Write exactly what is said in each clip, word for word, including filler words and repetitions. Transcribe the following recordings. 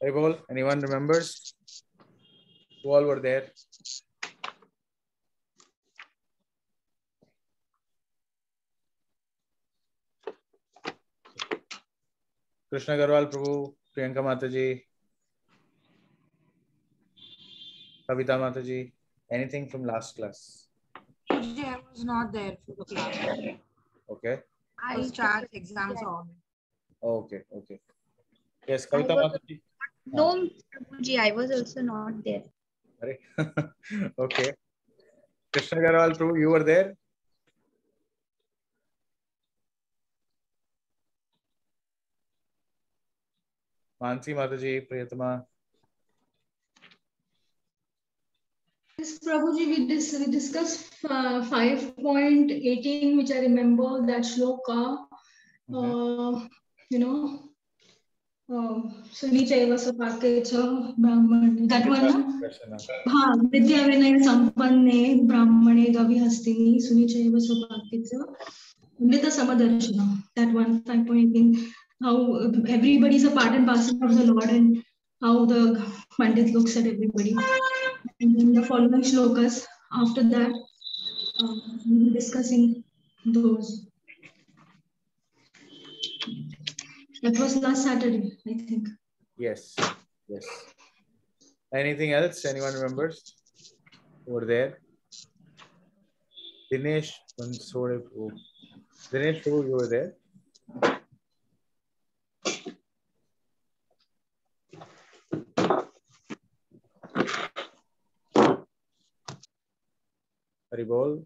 Revolve, anyone remembers? Who all were there? Krishna Garwal Prabhu, Priyanka Mataji, Kavita Mataji, anything from last class? Today I was not there for the class. Okay. I charged exams on. Okay, okay. Yes, Kavita Mataji. No, Prabhuji, I was also not there. Okay. Krishna Garwal Prabhu, you were there? Mansi Mataji, Priyatma. Yes, Prabhuji, we, dis we discussed uh, five point eighteen, which I remember, that shloka, okay. uh, you know, Brahman, that one, ha, Vidya Vinaya Sampanne, Brahmane, Gavi Hastini, Sunichaiva Sopakitsa, Mita Samadarshana, that one, five point eighteen. How everybody is a part and parcel of the Lord and how the Pandit looks at everybody. And then the following shlokas, after that, uh, we'll be discussing those. That was last Saturday, I think. Yes, yes. Anything else? Anyone remembers? Over there? Dinesh, Dinesh, who you were there? Haribol.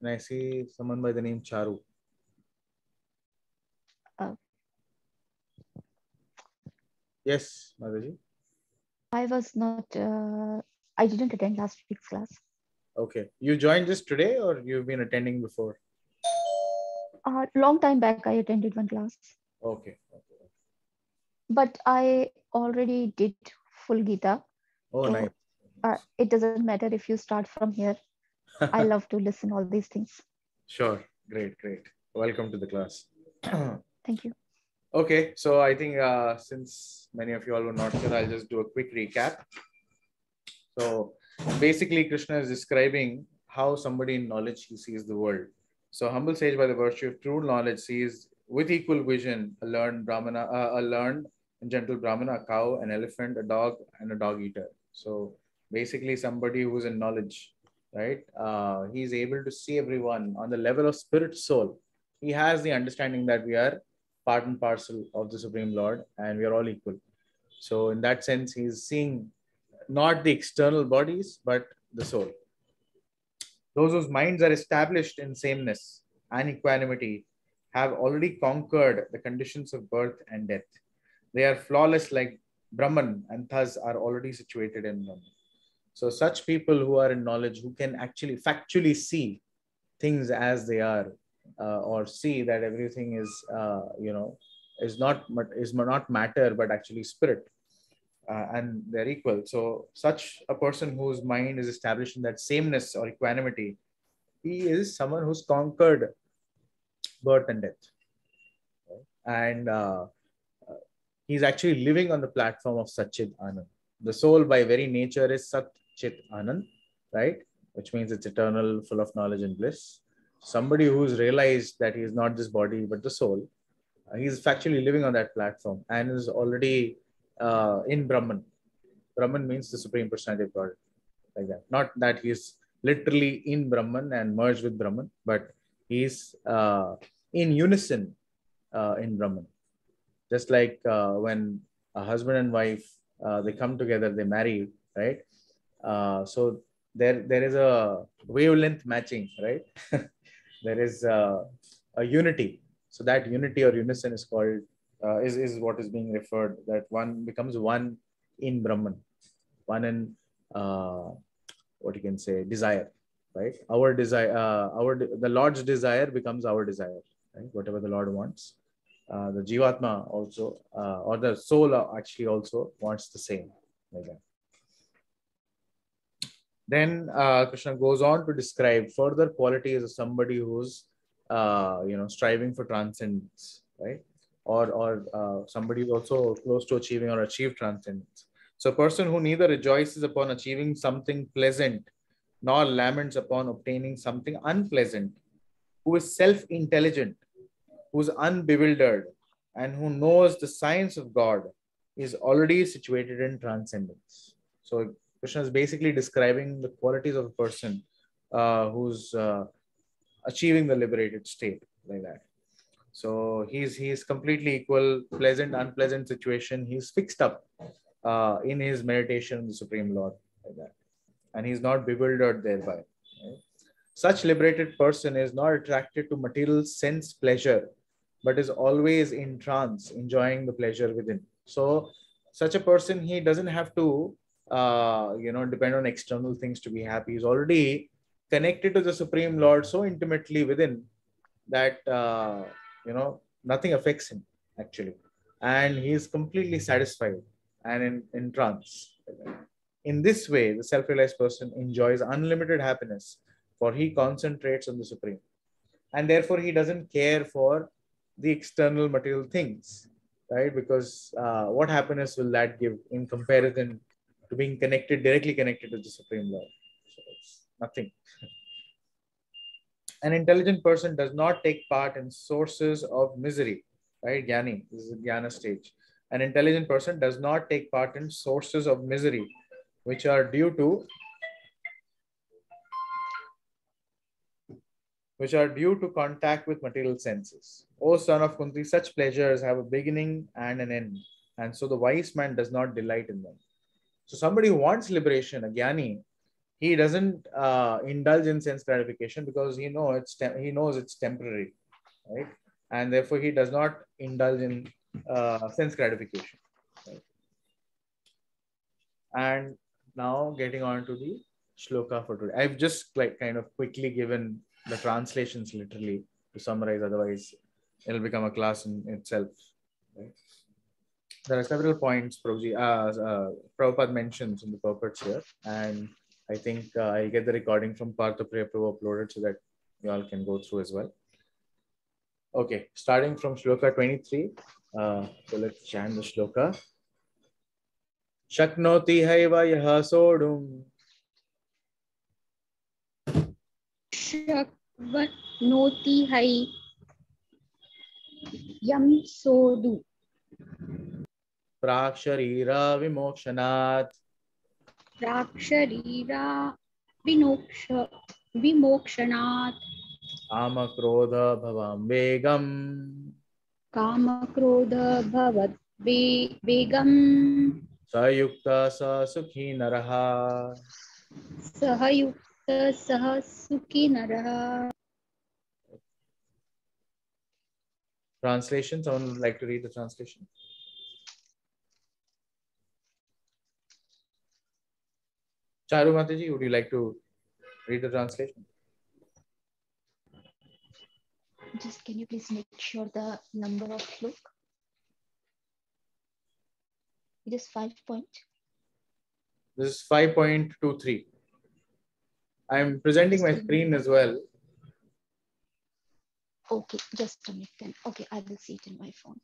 And I see someone by the name Charu. Uh, yes, Madhuji. I was not, uh, I didn't attend last week's class. Okay. You joined this today or you've been attending before? Uh, long time back, I attended one class. Okay. Okay. But I already did full Gita. Oh, so, nice. Uh, it doesn't matter if you start from here. I love to listen all these things. Sure. Great, great. Welcome to the class. Thank you. Okay, so I think uh, since many of you all were not here, I'll just do a quick recap. So basically, Krishna is describing how somebody in knowledge he sees the world. So humble sage by the virtue of true knowledge sees with equal vision a learned brahmana, uh, a learned and gentle brahmana, a cow, an elephant, a dog, and a dog eater. So basically, somebody who's in knowledge, right? Uh, he's able to see everyone on the level of spirit soul. He has the understanding that we are part and parcel of the Supreme Lord and we are all equal. So in that sense, he is seeing not the external bodies, but the soul. Those whose minds are established in sameness and equanimity have already conquered the conditions of birth and death. They are flawless like Brahman and thus are already situated in Brahman. So such people who are in knowledge, who can actually factually see things as they are, Uh, or see that everything is, uh, you know, is not is not matter, but actually spirit, uh, and they're equal. So such a person whose mind is established in that sameness or equanimity, he is someone who's conquered birth and death. Okay? And uh, he's actually living on the platform of Satchit Anand. The soul by very nature is Satchit Anand, right? Which means it's eternal, full of knowledge and bliss. Somebody who's realized that he is not this body, but the soul, uh, he is factually living on that platform and is already uh, in Brahman. Brahman means the Supreme Personality of God, like that. Not that he is literally in Brahman and merged with Brahman, but he is uh, in unison uh, in Brahman. Just like uh, when a husband and wife, uh, they come together, they marry, right? Uh, so there, there is a wavelength matching, right? There is uh, a unity. So that unity or unison is called, uh, is, is what is being referred, that one becomes one in Brahman, one in, uh, what you can say, desire, right? Our desire, uh, our the Lord's desire becomes our desire, right? Whatever the Lord wants. Uh, the Jivatma also, uh, or the soul actually also wants the same, like that. Then uh, Krishna goes on to describe further qualities of somebody who's, uh, you know, striving for transcendence, right? or, or uh, somebody is also close to achieving or achieve transcendence. So a person who neither rejoices upon achieving something pleasant nor laments upon obtaining something unpleasant, who is self-intelligent, who is unbewildered, and who knows the science of God, is already situated in transcendence. So Krishna is basically describing the qualities of a person uh, who's uh, achieving the liberated state, like that. So he's, he's completely equal, pleasant, unpleasant situation. He's fixed up uh, in his meditation on the Supreme Lord, like that. And he's not bewildered thereby. Right? Such liberated person is not attracted to material sense pleasure, but is always in trance, enjoying the pleasure within. So such a person, he doesn't have to, uh, you know, depend on external things to be happy. He's already connected to the Supreme Lord so intimately within that, uh, you know, nothing affects him actually. And he is completely satisfied and in, in trance. In this way, the self-realized person enjoys unlimited happiness, for he concentrates on the Supreme. And therefore, he doesn't care for the external material things, right? Because uh, what happiness will that give in comparison to being connected, directly connected to the Supreme Lord? So it's nothing. An intelligent person does not take part in sources of misery, right? Jnani, this is the jnana stage. An intelligent person does not take part in sources of misery, which are due to, which are due to contact with material senses. O son of Kunti, such pleasures have a beginning and an end, and so the wise man does not delight in them. So somebody who wants liberation, a jnani, he doesn't uh, indulge in sense gratification because he know it's he knows it's temporary, right? And therefore he does not indulge in uh, sense gratification. Right? And now getting on to the shloka for today. I've just like kind of quickly given the translations literally to summarize, otherwise it'll become a class in itself. Right? There are several points Prabhuji, uh, uh, Prabhupada mentions in the purports here, and I think uh, I'll get the recording from Parthapreya Prabhu uploaded so that you all can go through as well. Okay, starting from shloka twenty-three. Uh, so let's chant the shloka. Shaknoti haiva yaha sodum. Shaknoti hai yam sodu praksharira vimokshanat praksharira vinoksha vimokshanat kamakrodha bhavam vegam kamakrodha bhavat vegam sayukta sa sukhi naraha sahayukta Saha Sukhi Naraha. Translation, someone would like to read the translation. Charu Mataji, would you like to read the translation? Just can you please make sure the number of shloka? It is five point. This is five point two three. I'm presenting my screen as well. Okay, just a minute then. Okay, I will see it in my phone.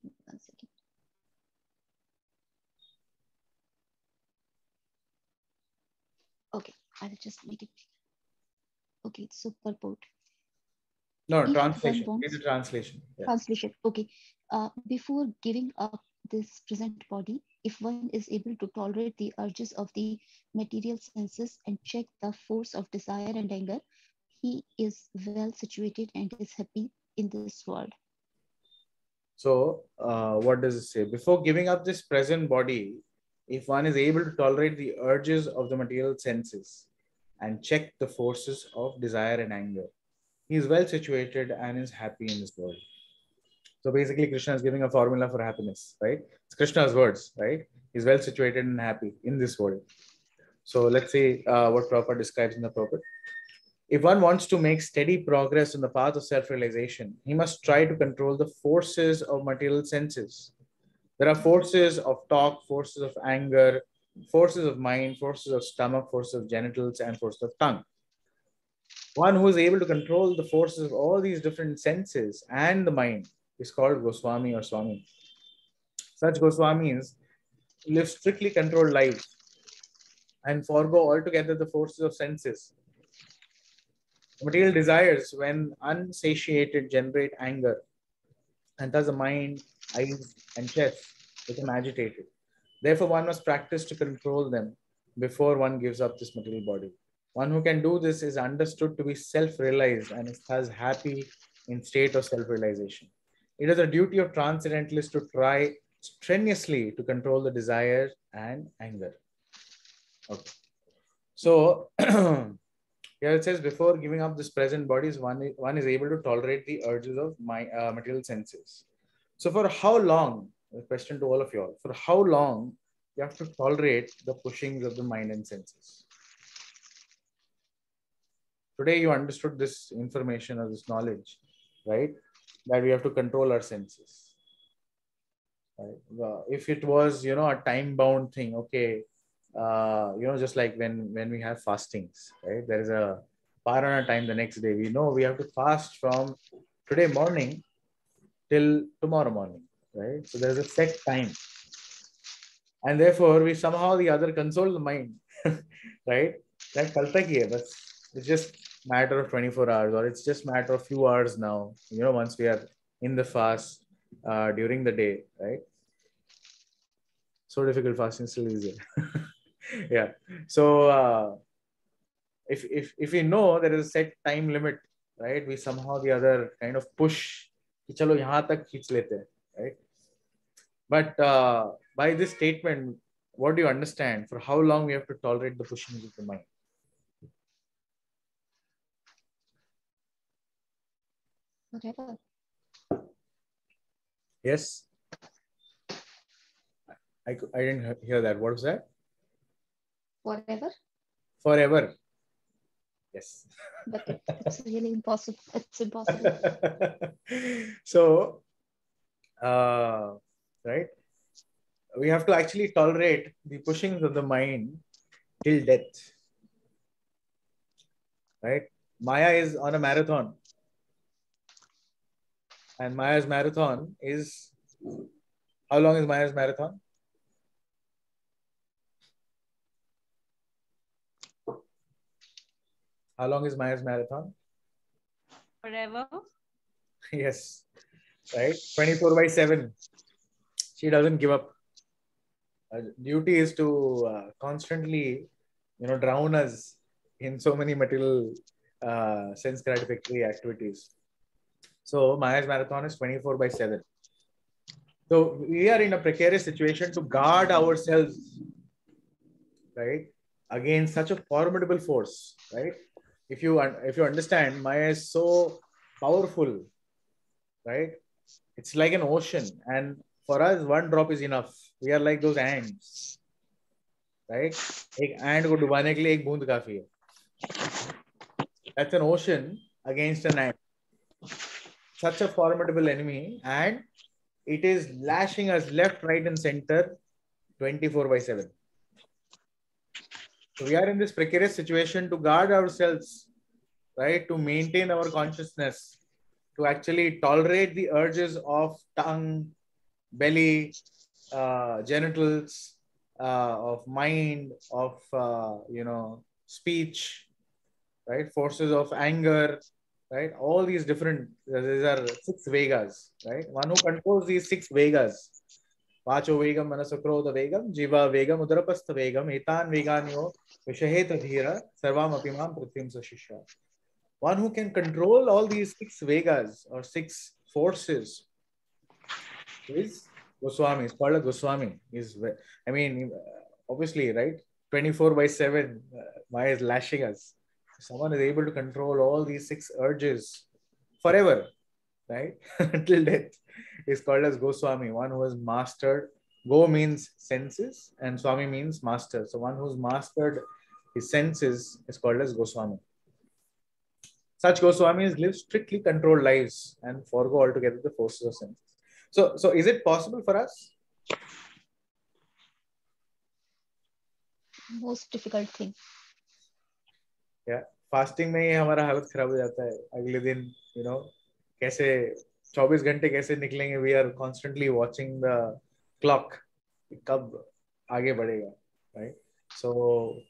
One second. Okay, I will just make it. Okay, it's super bold. No, if translation. It's a translation. Yeah. Translation. Okay. Uh, before giving up this present body, if one is able to tolerate the urges of the material senses and check the force of desire and anger, he is well situated and is happy in this world. So uh, what does it say? Before giving up this present body, if one is able to tolerate the urges of the material senses and check the forces of desire and anger, he is well situated and is happy in this world. So basically, Krishna is giving a formula for happiness, right? It's Krishna's words, right? He's well situated and happy in this world. So let's see uh, what Prabhupada describes in the purport. If one wants to make steady progress on the path of self-realization, he must try to control the forces of material senses. There are forces of talk, forces of anger, forces of mind, forces of stomach, forces of genitals, and forces of tongue. One who is able to control the forces of all these different senses and the mind is called Goswami or Swami. Such Goswamis live strictly controlled lives and forego altogether the forces of senses. Material desires, when unsatiated, generate anger, and thus the mind, eyes, and chest become agitated. Therefore, one must practice to control them before one gives up this material body. One who can do this is understood to be self-realized and is thus happy in state of self-realization. It is a duty of transcendentalists to try strenuously to control the desire and anger. Okay. So here it says, before giving up this present bodies, one, one is able to tolerate the urges of my uh, material senses. So for how long, a question to all of you all, for how long you have to tolerate the pushings of the mind and senses? Today you understood this information or this knowledge, right? That we have to control our senses. Right? Well, if it was, you know, a time-bound thing, okay, uh, you know, just like when, when we have fastings, right? There is a parana time the next day. We know we have to fast from today morning till tomorrow morning, right? So there's a set time. And therefore, we somehow the other console the mind, right? That kalta ki hai, that's it's just matter of twenty-four hours, or it's just matter of few hours now, you know, once we are in the fast uh, during the day, right? So difficult, fasting still easier. Yeah. So uh, if, if, if we know there is a set time limit, right? We somehow the other kind of push, ki chalo yahan tak khich lete hai, right? But uh, by this statement, what do you understand? For how long we have to tolerate the pushing of the mind? Whatever. Yes. I, I didn't hear that. What was that? Forever. Forever. Yes. But it's really impossible. It's impossible. So, uh, right? We have to actually tolerate the pushings of the mind till death. Right? Maya is on a marathon. And Maya's marathon is, how long is Maya's marathon? How long is Maya's marathon? Forever. Yes, right? twenty-four by seven. She doesn't give up. Her duty is to uh, constantly, you know, drown us in so many material uh, sense gratificatory activities. So Maya's marathon is twenty-four by seven. So we are in a precarious situation to guard ourselves, right, against such a formidable force, right? If you, if you understand, Maya is so powerful, right? It's like an ocean. And for us, one drop is enough. We are like those ants, right? Ek ant ko dubane ke liye ek boond kaafi hai. That's an ocean against an ant. Such a formidable enemy, and it is lashing us left, right, and center twenty-four by seven. So we are in this precarious situation to guard ourselves, right? To maintain our consciousness, to actually tolerate the urges of tongue, belly, uh, genitals, uh, of mind, of, uh, you know, speech, right? Forces of anger. Right? All these different, these are six Vegas, right? One who controls these six Vegas. Vacho Vegam, Manasakrodha Vegam, Jiva Vegam, Udarapastha Vegam, Etan Veganyo, Vishaheta Dhira, Sarvam Apimam Prithim Sashisha. One who can control all these six Vegas or six forces is Goswami. It's called a Goswami. Is, I mean, obviously, right? twenty-four by seven, uh, Maya is lashing us. Someone is able to control all these six urges forever, right? Until death is called as Goswami, one who has mastered. Go means senses and Swami means master. So one who's mastered his senses is called as Goswami. Such Goswamis live strictly controlled lives and forego altogether the forces of senses. So, so is it possible for us? Most difficult thing. Yeah, fasting mein hi hamara halat kharab ho jata hai. Agle din, you know, kaise चौबीस घंटे कैसे निकलेंगे, we are constantly watching the clock कब आगे बढ़ेगा, right. So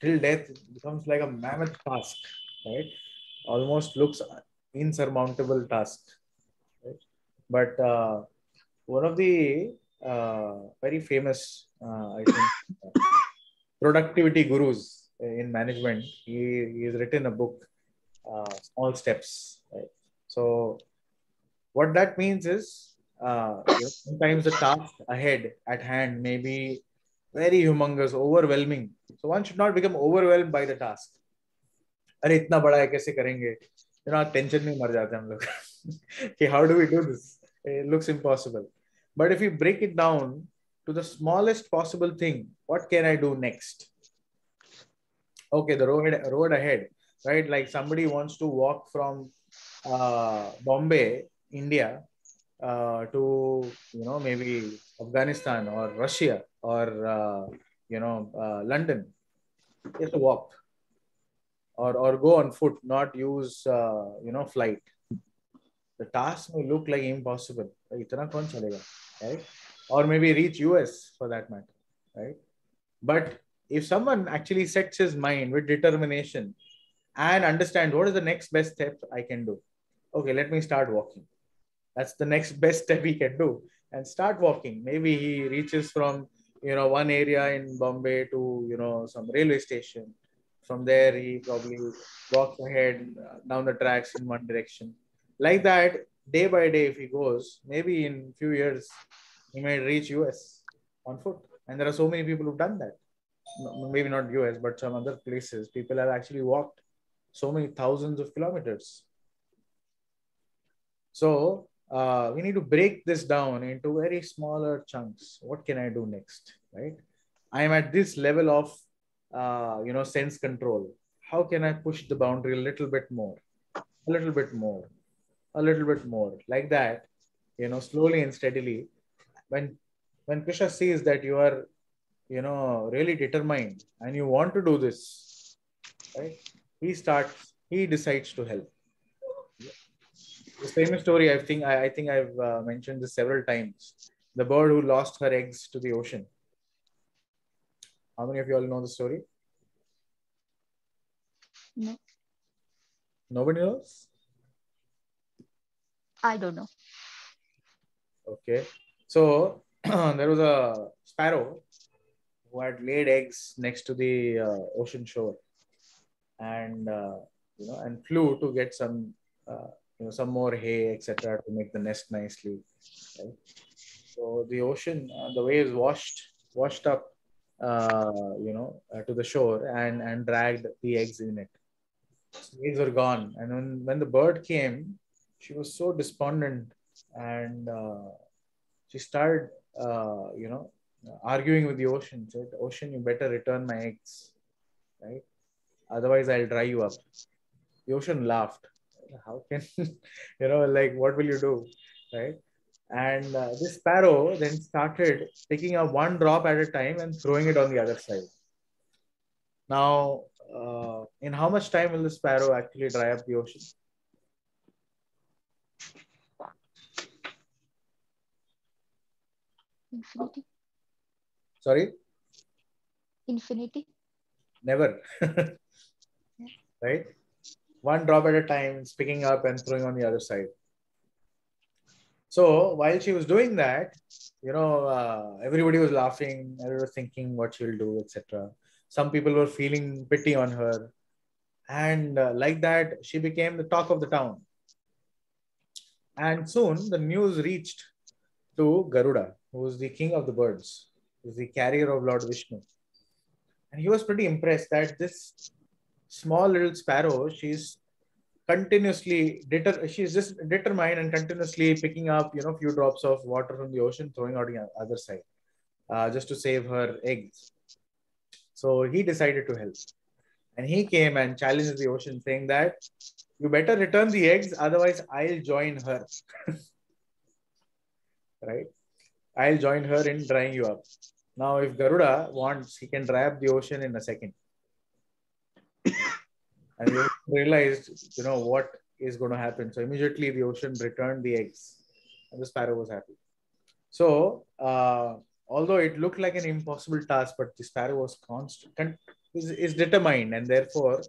till death becomes like a mammoth task, right, almost looks insurmountable task, right? But uh, one of the uh, very famous uh, I think uh, productivity gurus in management, he, he has written a book, uh, Small Steps, right? So what that means is uh, you know, sometimes the task ahead at hand may be very humongous, overwhelming, so one should not become overwhelmed by the task. Arre itna bada hai kaise karenge, you know, tension में मर जाते हैं हम लोग. Okay, how do we do this? It looks impossible. But if we break it down to the smallest possible thing, what can I do next? Okay, the road road ahead, right? Like somebody wants to walk from uh, Bombay, India, uh, to you know maybe Afghanistan or Russia or uh, you know uh, London. He has to walk. Or, or go on foot, not use, uh, you know, flight. The task may look like impossible. Itna kaun chalega, right? Or maybe reach U S for that matter, right? But if someone actually sets his mind with determination and understand what is the next best step I can do. Okay, let me start walking. That's the next best step he can do. And start walking. Maybe he reaches from, you know, one area in Bombay to, you know, some railway station. From there, he probably walks ahead uh, down the tracks in one direction. Like that, day by day, if he goes, maybe in a few years, he may reach U S on foot. And there are so many people who've done that. No, maybe not U S, but some other places. People have actually walked so many thousands of kilometers. So, uh, we need to break this down into very smaller chunks. What can I do next, right? I am at this level of Uh, you know, sense control. How can I push the boundary a little bit more, a little bit more, a little bit more, like that, you know, slowly and steadily. When, when Krishna sees that you are, you know, really determined and you want to do this, right? He starts, he decides to help. The same story, I think, I, I think I've uh, mentioned this several times. The bird who lost her eggs to the ocean. How many of you all know the story? No. Nobody knows? I don't know. Okay. So, there was a sparrow who had laid eggs next to the uh, ocean shore and, uh, you know, and flew to get some, uh, you know, some more hay, et cetera to make the nest nicely. Right? So, the ocean, uh, the waves washed, washed up. Uh, you know, uh, to the shore and, and dragged the eggs in it. So the eggs were gone. And when, when the bird came, she was so despondent and uh, she started, uh, you know, arguing with the ocean. Said, ocean, you better return my eggs, right? Otherwise, I'll dry you up. The ocean laughed. How can, you know, like, what will you do, right? And uh, this sparrow then started taking a one drop at a time and throwing it on the other side. Now, uh, in how much time will the sparrow actually dry up the ocean? Infinity. Sorry? Infinity. Never. Right? One drop at a time, picking up and throwing on the other side. So while she was doing that, you know, uh, everybody was laughing, everybody was thinking what she'll do, et cetera. Some people were feeling pity on her. And uh, like that, she became the talk of the town. And soon the news reached to Garuda, who is the king of the birds, who is the carrier of Lord Vishnu. And he was pretty impressed that this small little sparrow, she's continuously, deter, she's just determined and continuously picking up, you know, few drops of water from the ocean, throwing out the other side, uh, just to save her eggs. So he decided to help. And he came and challenged the ocean, saying that, you better return the eggs, otherwise I'll join her. Right? I'll join her in drying you up. Now, if Garuda wants, he can dry up the ocean in a second. And the ocean realized, you know, what is going to happen. So immediately the ocean returned the eggs and the sparrow was happy. So, uh, although it looked like an impossible task, but the sparrow was constant, is, is determined, and therefore,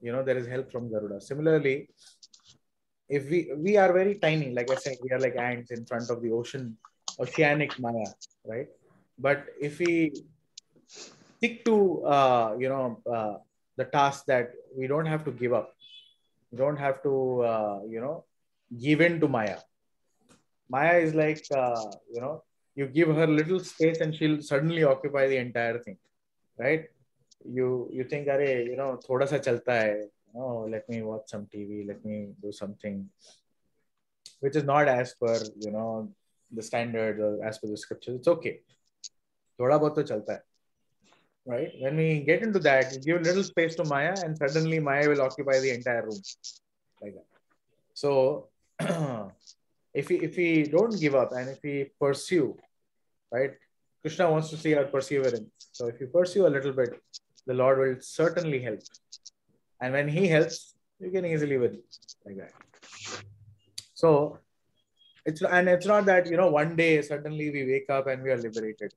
you know, there is help from Garuda. Similarly, if we, we are very tiny, like I said, we are like ants in front of the ocean, oceanic Maya, right? But if we stick to, uh, you know, uh, the task that we don't have to give up, we don't have to, uh, you know, give in to Maya. Maya is like, uh, you know, you give her little space and she'll suddenly occupy the entire thing, right? You you think, Arey, you know, thoda sa chalta hai. Oh, let me watch some T V, let me do something, which is not as per, you know, the standard or as per the scriptures. It's okay. Thoda bahut to chalta hai. Right? When we get into that, you give little space to Maya and suddenly Maya will occupy the entire room. Like that. So, if we, if we don't give up and if we pursue, right? Krishna wants to see our perseverance. So if you pursue a little bit, the Lord will certainly help. And when He helps, you can easily win. Like that. So, it's and it's not that, you know, one day suddenly we wake up and we are liberated.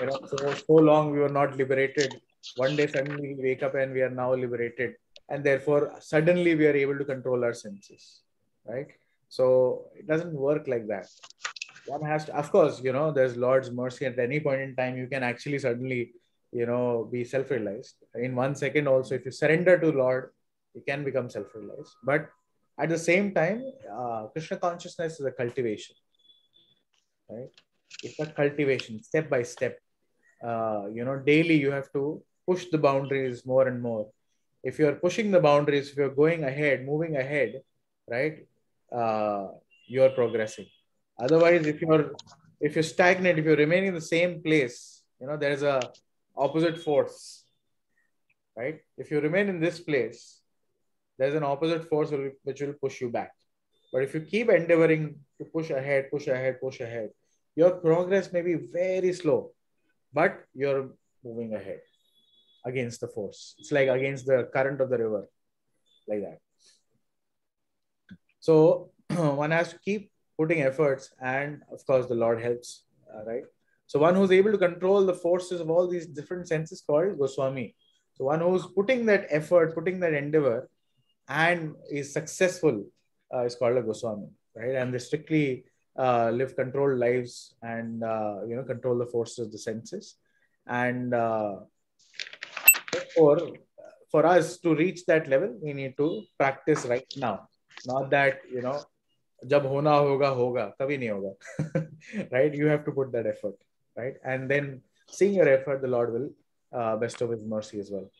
You know, so, so long we were not liberated. One day suddenly we wake up and we are now liberated. And therefore, suddenly we are able to control our senses. Right? So, it doesn't work like that. One has to, of course, you know, there's Lord's mercy. At any point in time, you can actually suddenly, you know, be self-realized. In one second also, if you surrender to Lord, you can become self-realized. But at the same time, uh, Krishna consciousness is a cultivation, right? It's a cultivation, step by step. Uh, you know, daily you have to push the boundaries more and more. If you're pushing the boundaries, if you're going ahead, moving ahead, right, uh, you're progressing. Otherwise, if you're if you stagnate, if you remain in the same place, you know, there is a opposite force, right? If you remain in this place, there's an opposite force which will push you back. But if you keep endeavoring to push ahead, push ahead, push ahead, your progress may be very slow, but you're moving ahead against the force. It's like against the current of the river, like that. So one has to keep putting efforts, and of course the Lord helps, uh, right? So one who's able to control the forces of all these different senses called Goswami. So one who's putting that effort, putting that endeavor and is successful uh, is called a Goswami, right? And they strictly uh, live controlled lives and, uh, you know, control the forces of the senses. And uh, or for us to reach that level, we need to practice right now. Not that, you know, jab hona hoga hoga kabhi nahi hoga, right? You have to put that effort, right? And then seeing your effort, the Lord will uh, bestow His mercy as well.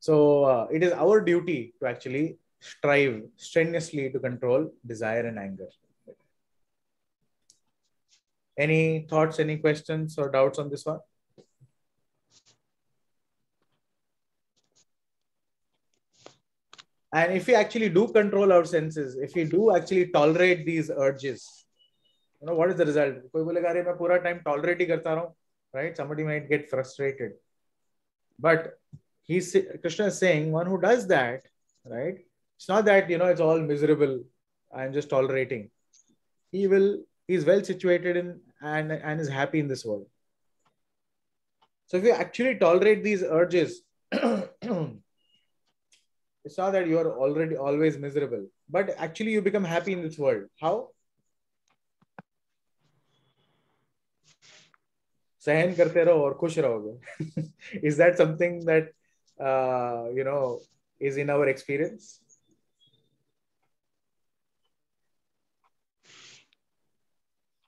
So uh, it is our duty to actually strive strenuously to control desire and anger. Any thoughts, any questions or doubts on this one? And if we actually do control our senses, if we do actually tolerate these urges, you know, what is the result? Right? Somebody might get frustrated. But he's, Krishna is saying, one who does that, right? It's not that, you know, it's all miserable. I'm just tolerating. He will, he's well situated in and, and is happy in this world. So if we actually tolerate these urges, it's not that you are already always miserable, but actually you become happy in this world. How? Sahan karte raho aur khush rahoge. Is that something that, uh, you know, is in our experience?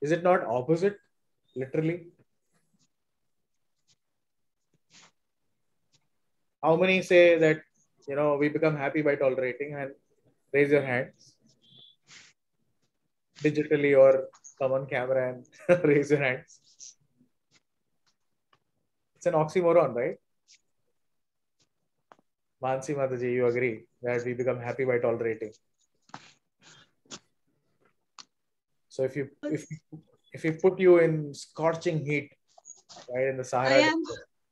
Is it not opposite, literally? How many say that, you know, we become happy by tolerating? And raise your hands digitally or come on camera and raise your hands. It's an oxymoron, right? Mansi Mataji, you agree that we become happy by tolerating? So if you if if we put you in scorching heat, right, in the Sahara.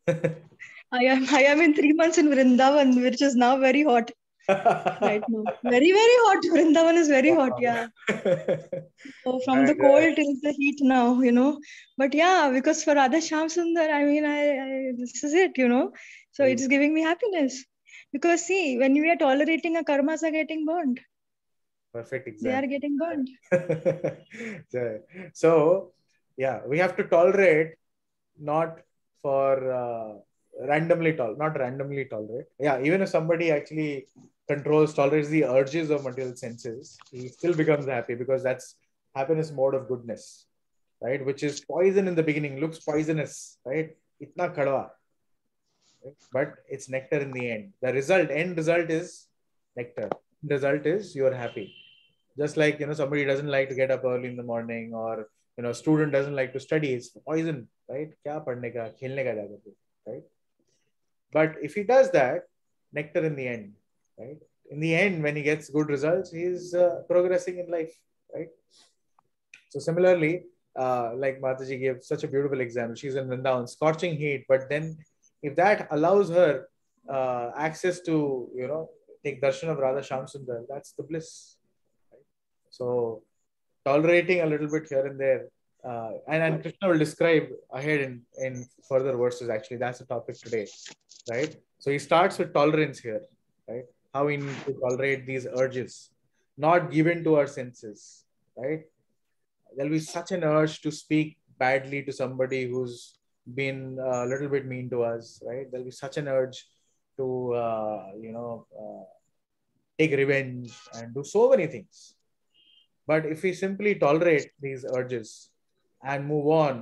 I am. I am I am in three months in Vrindavan, which is now very hot. right now. Very, very hot. Vrindavan is very hot, yeah. So from and, the cold uh, till the heat now, you know. But yeah, because for Radha Shyamsundar, I mean, I, I, this is it, you know. So mm. it's giving me happiness. Because see, when we are tolerating, our karmas are getting burned. Perfect example. They are getting burned. so, so, yeah, we have to tolerate, not for... Uh, randomly tolerate, not randomly tolerate. Yeah, even if somebody actually controls, tolerates the urges of material senses, he still becomes happy because that's happiness mode of goodness, right? Which is poison in the beginning, looks poisonous, right? Itna kadwa. Right? But it's nectar in the end. The result, end result is nectar. The result is you're happy. Just like, you know, somebody doesn't like to get up early in the morning, or, you know, student doesn't like to study, it's poison, right? Kya padhne ka, khelne ka jaate ho, right? But if he does that, nectar in the end, right? In the end, when he gets good results, he is uh, progressing in life, right? So similarly, uh, like Mataji gave such a beautiful example, she's in Vrindavan, scorching heat, but then if that allows her uh, access to, you know, take darshan of Radha Shyamsundar, that's the bliss. Right? So tolerating a little bit here and there, Uh, and, and Krishna will describe ahead in, in further verses, actually. That's the topic today, right? So he starts with tolerance here, right? How we need to tolerate these urges, not given to our senses, right? There'll be such an urge to speak badly to somebody who's been a little bit mean to us, right? There'll be such an urge to, uh, you know, uh, take revenge and do so many things. But if we simply tolerate these urges and move on,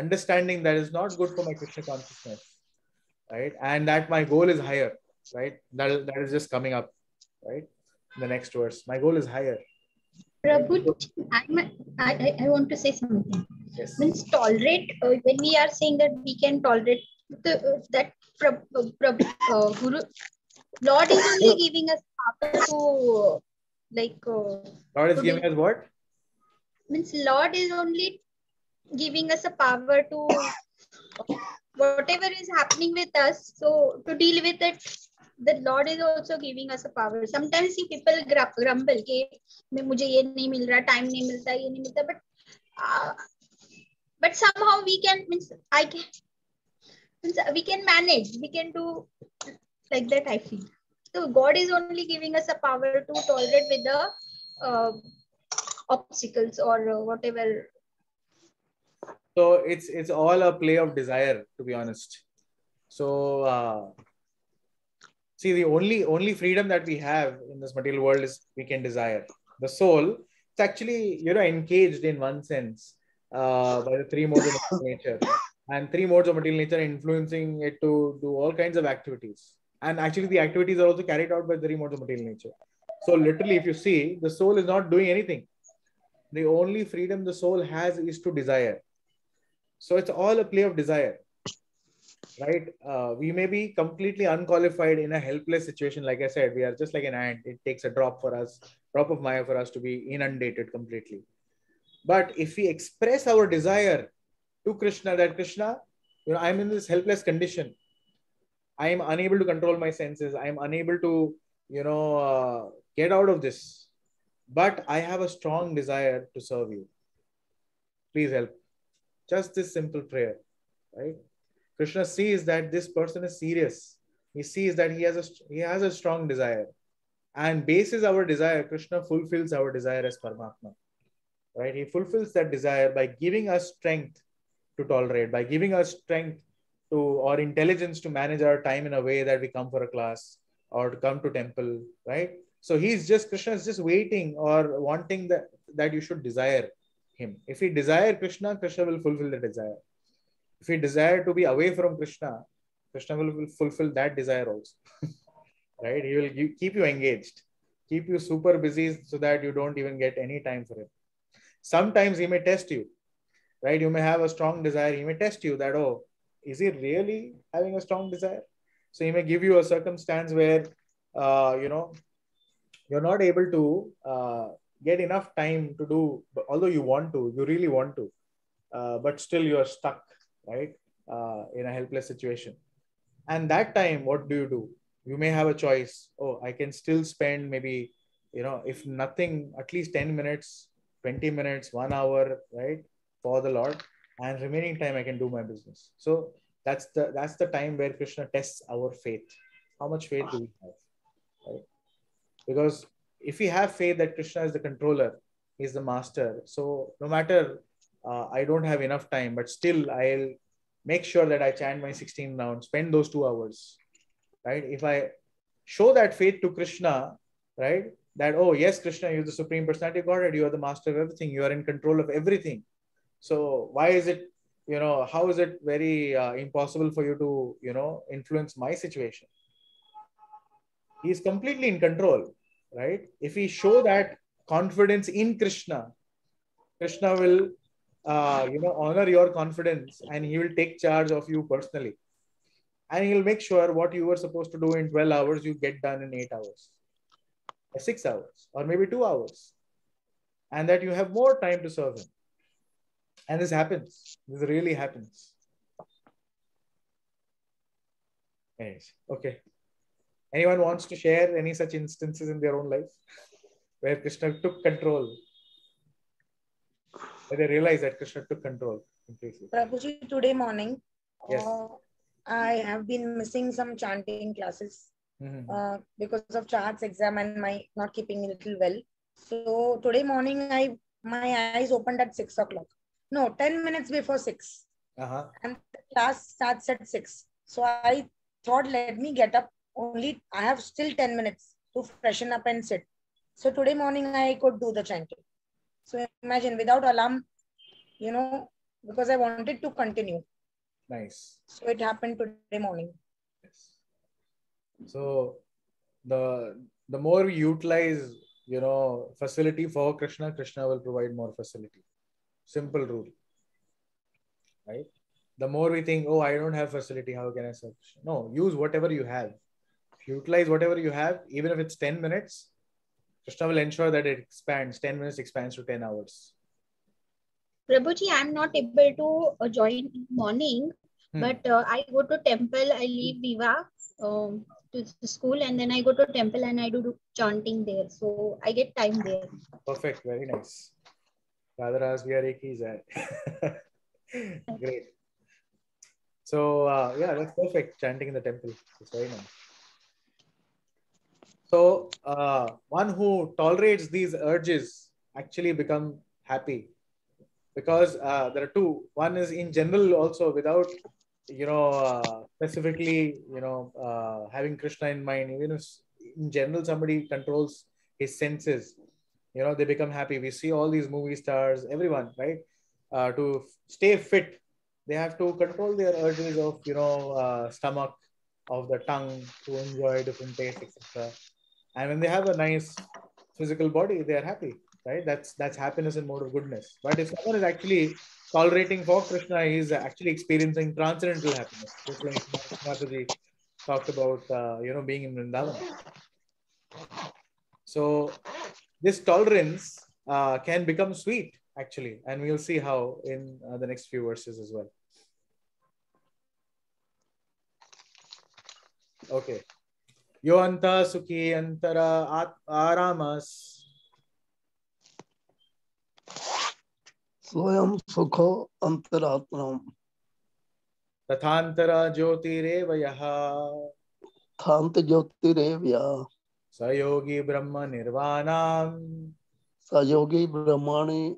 understanding that is not good for my Krishna consciousness, right? And that my goal is higher, right? That, that is just coming up, right? In the next verse, my goal is higher. Prabhu, I, I, I want to say something. Yes. Means tolerate, uh, when we are saying that we can tolerate, the, uh, that pra, pra, uh, Guru, Lord is only giving us power to, uh, like... Uh, Lord is giving us what? Means Lord is only giving us a power to whatever is happening with us, so to deal with it, the Lord is also giving us a power. Sometimes see, people grumble, ke, mujhe ye nahi mil raha, time nahi milta, ye nahi milta, but uh, but somehow we can, means I can, means we can manage, we can do like that, I feel. So God is only giving us a power to tolerate with the uh, obstacles or uh, whatever. So it's it's all a play of desire, to be honest. So uh, see, the only only freedom that we have in this material world is we can desire. The soul, it's actually, you know, encaged in one sense uh, by the three modes of material nature, and three modes of material nature influencing it to do all kinds of activities. And actually, the activities are also carried out by the three modes of material nature. So literally, if you see, the soul is not doing anything. The only freedom the soul has is to desire. So it's all a play of desire, right? Uh, we may be completely unqualified in a helpless situation. Like I said, we are just like an ant. It takes a drop for us, drop of Maya for us to be inundated completely. But if we express our desire to Krishna, that Krishna, you know, I'm in this helpless condition. I am unable to control my senses. I am unable to, you know, uh, get out of this. But I have a strong desire to serve you. Please help. Just this simple prayer, right? Krishna sees that this person is serious. He sees that he has a, he has a strong desire, and bases our desire. Krishna fulfills our desire as Paramatma, right? He fulfills that desire by giving us strength to tolerate, by giving us strength to, or intelligence to manage our time in a way that we come for a class or to come to temple, right? So he's just, Krishna is just waiting or wanting that, that you should desire him. If we desire Krishna, Krishna will fulfill the desire. If we desire to be away from Krishna, Krishna will, will fulfill that desire also. Right? He will give, keep you engaged, keep you super busy so that you don't even get any time for him. Sometimes he may test you, right? You may have a strong desire. He may test you that, oh, is he really having a strong desire? So he may give you a circumstance where, uh, you know, you're not able to uh, get enough time to do, although you want to, you really want to, uh, but still you're stuck, right, uh, in a helpless situation. And that time, what do you do? you may have a choice. Oh, I can still spend maybe, you know, if nothing, at least ten minutes, twenty minutes, one hour, right, for the Lord, and remaining time I can do my business. So that's the that's the time where Krishna tests our faith. How much faith do we have, right? Because if we have faith that Krishna is the controller, is the master, so no matter uh, I don't have enough time, but still I'll make sure that I chant my sixteen rounds, spend those two hours, right? If I show that faith to Krishna, right, that, oh, yes, Krishna, you're the Supreme Personality of Godhead, you are the master of everything, you are in control of everything. So why is it, you know, how is it very uh, impossible for you to, you know, influence my situation? He is completely in control, right? If we show that confidence in Krishna, Krishna will, uh, you know, honor your confidence, and he will take charge of you personally. And he'll make sure what you were supposed to do in twelve hours, you get done in eight hours, or six hours, or maybe two hours. And that you have more time to serve him. And this happens. This really happens. Anyways, okay. Anyone wants to share any such instances in their own life where Krishna took control? Where they realized that Krishna took control completely. Prabhuji, today morning, yes. uh, I have been missing some chanting classes mm-hmm. uh, because of charts exam and my not keeping a little well. So today morning, I my eyes opened at six o'clock. No, ten minutes before six. Uh-huh. And the class starts at six. So I thought, let me get up. Only I have still ten minutes to freshen up and sit. So today morning I could do the chanting. So imagine without alarm, you know, because I wanted to continue. Nice. So it happened today morning. Yes. So the the more we utilize, you know, facility for Krishna, Krishna will provide more facility. Simple rule, right? The more we think, oh, I don't have facility, how can I serve Krishna? No, use whatever you have. Utilize whatever you have, even if it's ten minutes, Krishna will ensure that it expands. ten minutes expands to ten hours. Prabhuji, I'm not able to join morning, hmm. but uh, I go to temple, I leave Viva um, to school, and then I go to temple and I do, do chanting there. So I get time there. Perfect. Very nice. Radharas, we are ekis. Great. So uh, yeah, that's perfect. Chanting in the temple. It's very nice. So uh, one who tolerates these urges actually become happy, because uh, there are two. One is in general also, without, you know, uh, specifically, you know, uh, having Krishna in mind. Even if in general somebody controls his senses, you know, they become happy. We see all these movie stars, everyone, right? Uh, to stay fit, they have to control their urges of, you know, uh, stomach, of the tongue, to enjoy different tastes, et cetera. And when they have a nice physical body, they are happy, right? That's that's happiness and mode of goodness. But if someone is actually tolerating for Krishna, he is actually experiencing transcendental happiness. Just like Mataji talked about, uh, you know, being in Vrindavan. So this tolerance uh, can become sweet, actually. And we'll see how in uh, the next few verses as well. Okay. Yo anta sukhi antara aramas. Soyam sukho antaratnam. Tathantara jyotirevayaha. Thant jyotirevayaha. Sayogi Brahma Nirvanam. Sayogi Brahmani.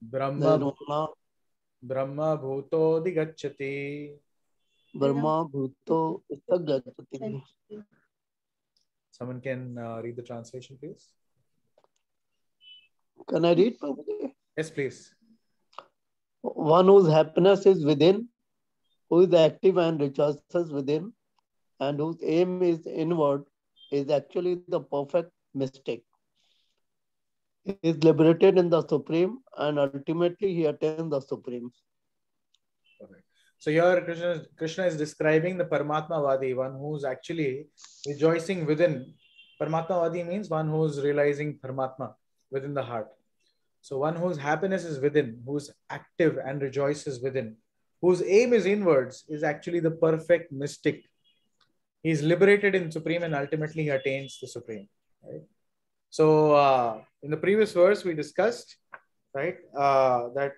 Brahma Brahma Bhuto Digacchati. Brahma Bhuto Digacchati. Someone can uh, read the translation, please. Can I read, Prabhuji? Yes, please. One whose happiness is within, who is active and rejoices within, and whose aim is inward, is actually the perfect mystic. He is liberated in the Supreme, and ultimately he attains the Supreme. Okay. So here Krishna, Krishna is describing the Paramatma-vadi, one who is actually rejoicing within. Paramatma-vadi means one who is realizing Paramatma within the heart. So one whose happiness is within, who is active and rejoices within, whose aim is inwards, is actually the perfect mystic. He is liberated in Supreme and ultimately he attains the Supreme. Right? So uh, in the previous verse, we discussed, right, uh, that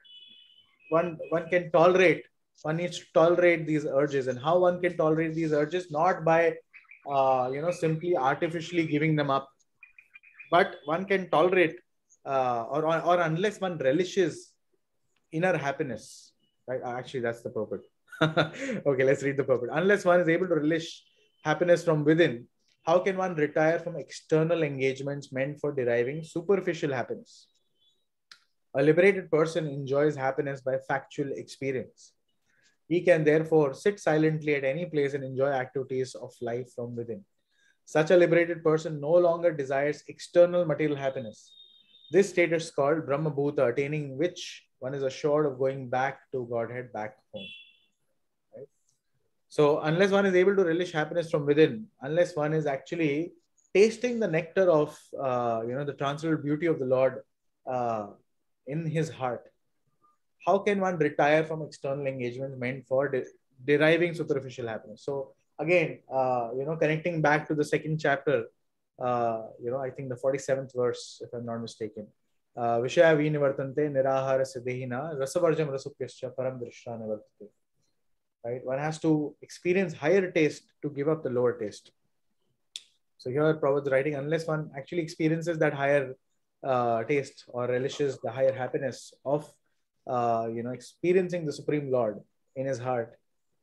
one, one can tolerate, one needs to tolerate these urges, and how one can tolerate these urges, not by, uh, you know, simply artificially giving them up, but one can tolerate uh, or, or, or unless one relishes inner happiness, right? Actually, that's the purport. Okay, let's read the purport. Unless one is able to relish happiness from within, how can one retire from external engagements meant for deriving superficial happiness? A liberated person enjoys happiness by factual experience. He can therefore sit silently at any place and enjoy activities of life from within. Such a liberated person no longer desires external material happiness. This state is called Brahma Bhuta, attaining which one is assured of going back to Godhead, back home. Right? So unless one is able to relish happiness from within, unless one is actually tasting the nectar of uh, you know, the transcendental beauty of the Lord uh, in his heart, how can one retire from external engagements meant for de deriving superficial happiness? So again, uh, you know, connecting back to the second chapter, uh, you know, I think the forty-seventh verse, if I'm not mistaken. Vishaya vinivartante nirahara siddhihina rasavarjam rasupyascha param drishya nivartate. Right? One has to experience higher taste to give up the lower taste. So here Prabhupada is writing, unless one actually experiences that higher uh, taste or relishes the higher happiness of, uh, you know, experiencing the Supreme Lord in his heart,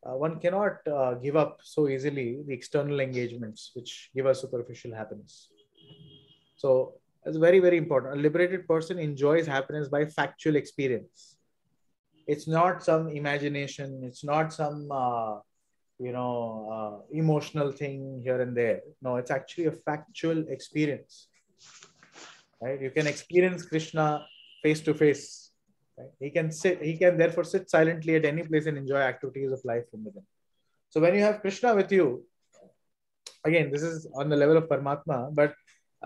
Uh, one cannot uh, give up so easily the external engagements which give us superficial happiness. So it's very, very important. A liberated person enjoys happiness by factual experience. It's not some imagination. It's not some, uh, you know, uh, emotional thing here and there. No, it's actually a factual experience. Right? You can experience Krishna face to face. Right. He can sit, he can therefore sit silently at any place and enjoy activities of life from within. So when you have Krishna with you, again, this is on the level of Paramatma, but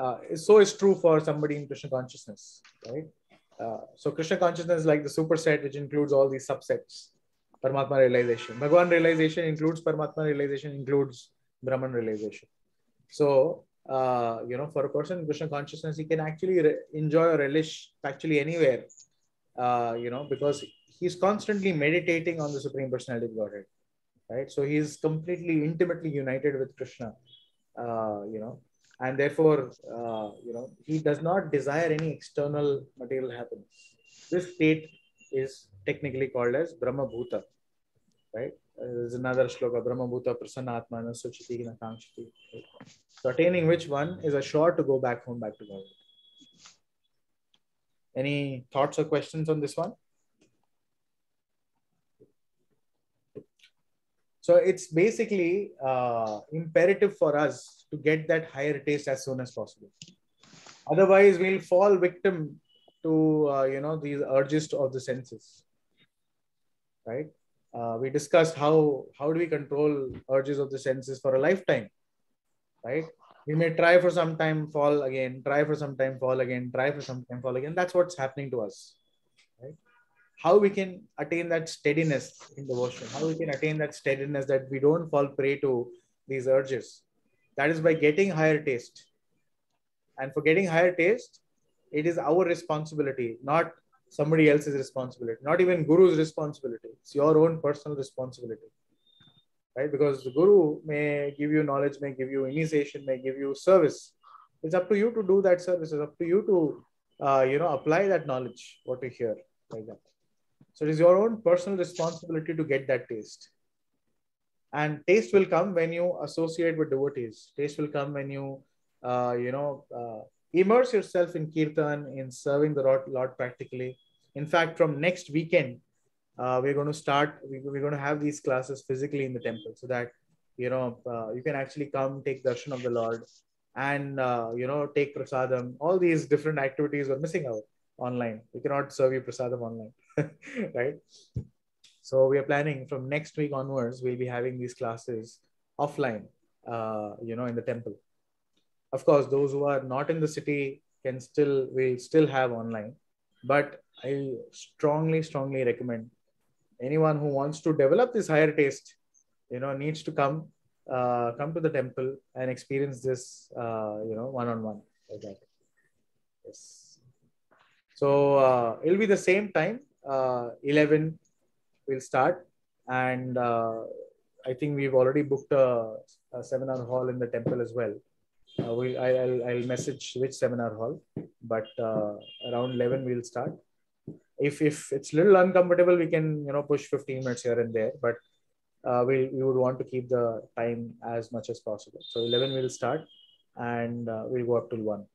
uh, so is true for somebody in Krishna consciousness, right? Uh, so Krishna consciousness is like the superset, which includes all these subsets. Paramatma realization, Bhagavan realization includes Paramatma realization, includes Brahman realization. So, uh, you know, for a person in Krishna consciousness, he can actually enjoy or relish actually anywhere. Uh, you know, because he's constantly meditating on the Supreme Personality of Godhead, right? So he's completely, intimately united with Krishna, uh, you know, and therefore, uh, you know, he does not desire any external material happiness. This state is technically called as Brahma Bhuta, right? Uh, there's another shloka, Brahma Bhuta Prasanatma na Suchiti na Kamshiti. Right? So attaining which one is assured to go back home, back to God. Any thoughts or questions on this one? So it's basically uh, imperative for us to get that higher taste as soon as possible. Otherwise, we'll fall victim to uh, you know, these urges of the senses. Right? Uh, we discussed how how do we control urges of the senses for a lifetime. Right? We may try for some time, fall again, try for some time, fall again, try for some time, fall again. That's what's happening to us. Right? How we can attain that steadiness in devotion, how we can attain that steadiness that we don't fall prey to these urges. That is by getting higher taste. And for getting higher taste, it is our responsibility, not somebody else's responsibility, not even Guru's responsibility. It's your own personal responsibility. Right? Because the Guru may give you knowledge, may give you initiation, may give you service. It's up to you to do that service. It's up to you to, uh, you know, apply that knowledge, what you hear, like that. So it is your own personal responsibility to get that taste. And taste will come when you associate with devotees. Taste will come when you, uh, you know, uh, immerse yourself in Kirtan, in serving the Lord, Lord practically. In fact, from next weekend, Uh, we're going to start, we, we're going to have these classes physically in the temple so that, you know, uh, you can actually come take darshan of the Lord and, uh, you know, take prasadam. All these different activities were missing out online. We cannot serve you prasadam online, right? So we are planning from next week onwards, we'll be having these classes offline, uh, you know, in the temple. Of course, those who are not in the city can still, we'll still have online, but I strongly, strongly recommend anyone who wants to develop this higher taste, you know, needs to come, uh, come to the temple and experience this, uh, you know, one-on-one like that. Yes. So uh, it'll be the same time, uh, eleven we'll start. And uh, I think we've already booked a, a seminar hall in the temple as well. Uh, we, I, I'll, I'll message which seminar hall, but uh, around eleven we'll start. If, if it's a little uncomfortable, we can, you know, push fifteen minutes here and there, but uh, we, we would want to keep the time as much as possible. So eleven we'll start and uh, we'll go up till one.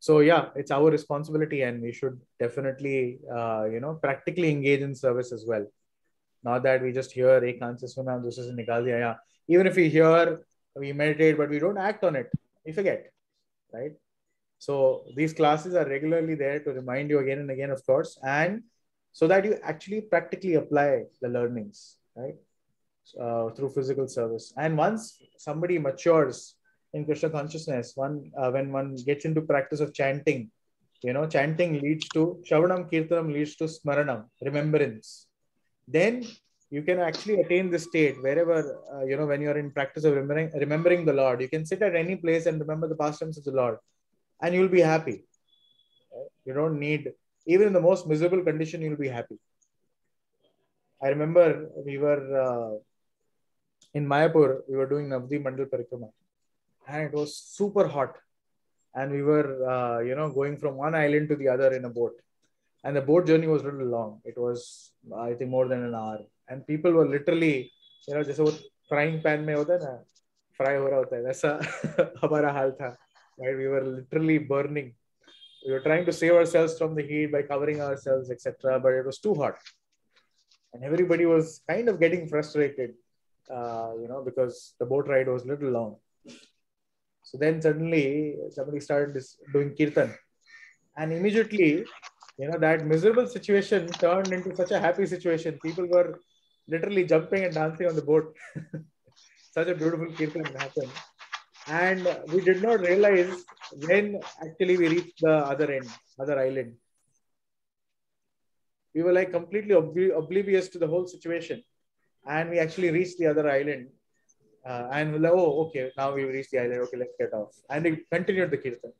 So yeah, it's our responsibility and we should definitely, uh, you know, practically engage in service as well. Not that we just hear, even if we hear, we meditate, but we don't act on it, we forget, right? So these classes are regularly there to remind you again and again, of course, and so that you actually practically apply the learnings, right? Uh, through physical service. And once somebody matures in Krishna consciousness, one uh, when one gets into practice of chanting, you know, chanting leads to, Shravanam Kirtanam leads to Smaranam, remembrance. Then you can actually attain this state wherever, uh, you know, when you're in practice of remembering, remembering the Lord, you can sit at any place and remember the pastimes of the Lord and you'll be happy. You don't need, even in the most miserable condition, you'll be happy. I remember we were uh, in Mayapur, we were doing Navadi Mandal Parikrama. And it was super hot. And we were, uh, you know, going from one island to the other in a boat. And the boat journey was a little long. It was, I think, more than an hour. And people were literally, you know, just a frying pan mein hota na, fry ho raha hota hai. That's hamara hal tha. Right? We were literally burning. We were trying to save ourselves from the heat by covering ourselves, et cetera. But it was too hot. And everybody was kind of getting frustrated, uh, you know, because the boat ride was a little long. So then suddenly somebody started this, doing kirtan, and immediately, you know, that miserable situation turned into such a happy situation. People were literally jumping and dancing on the boat. Such a beautiful kirtan happened. And we did not realize when actually we reached the other end, other island. We were like completely ob- oblivious to the whole situation. And we actually reached the other island. Uh, and we're like, oh, okay, now we've reached the island, okay, let's get off. And we continued the kirtan.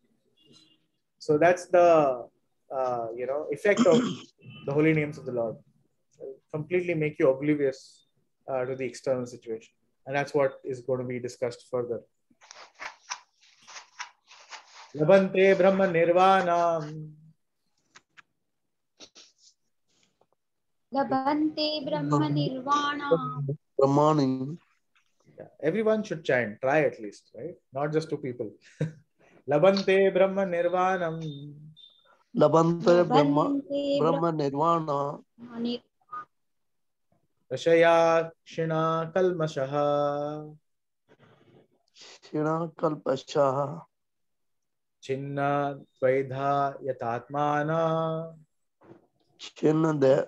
So that's the, uh, you know, effect of the holy names of the Lord. It'll completely make you oblivious uh, to the external situation. And that's what is going to be discussed further. Labante Brahma Nirvanam. Labante Brahma Nirvanam. Brahmanim. Everyone should chant, try at least, right? Not just two people. Labante Brahma Nirvanam. Labante Brahma, Brahma Nirvana. Rashaya Shina Kalmashaha. Shina Kalpashaha. Chinna Dvaidha Yatatmana. Chinna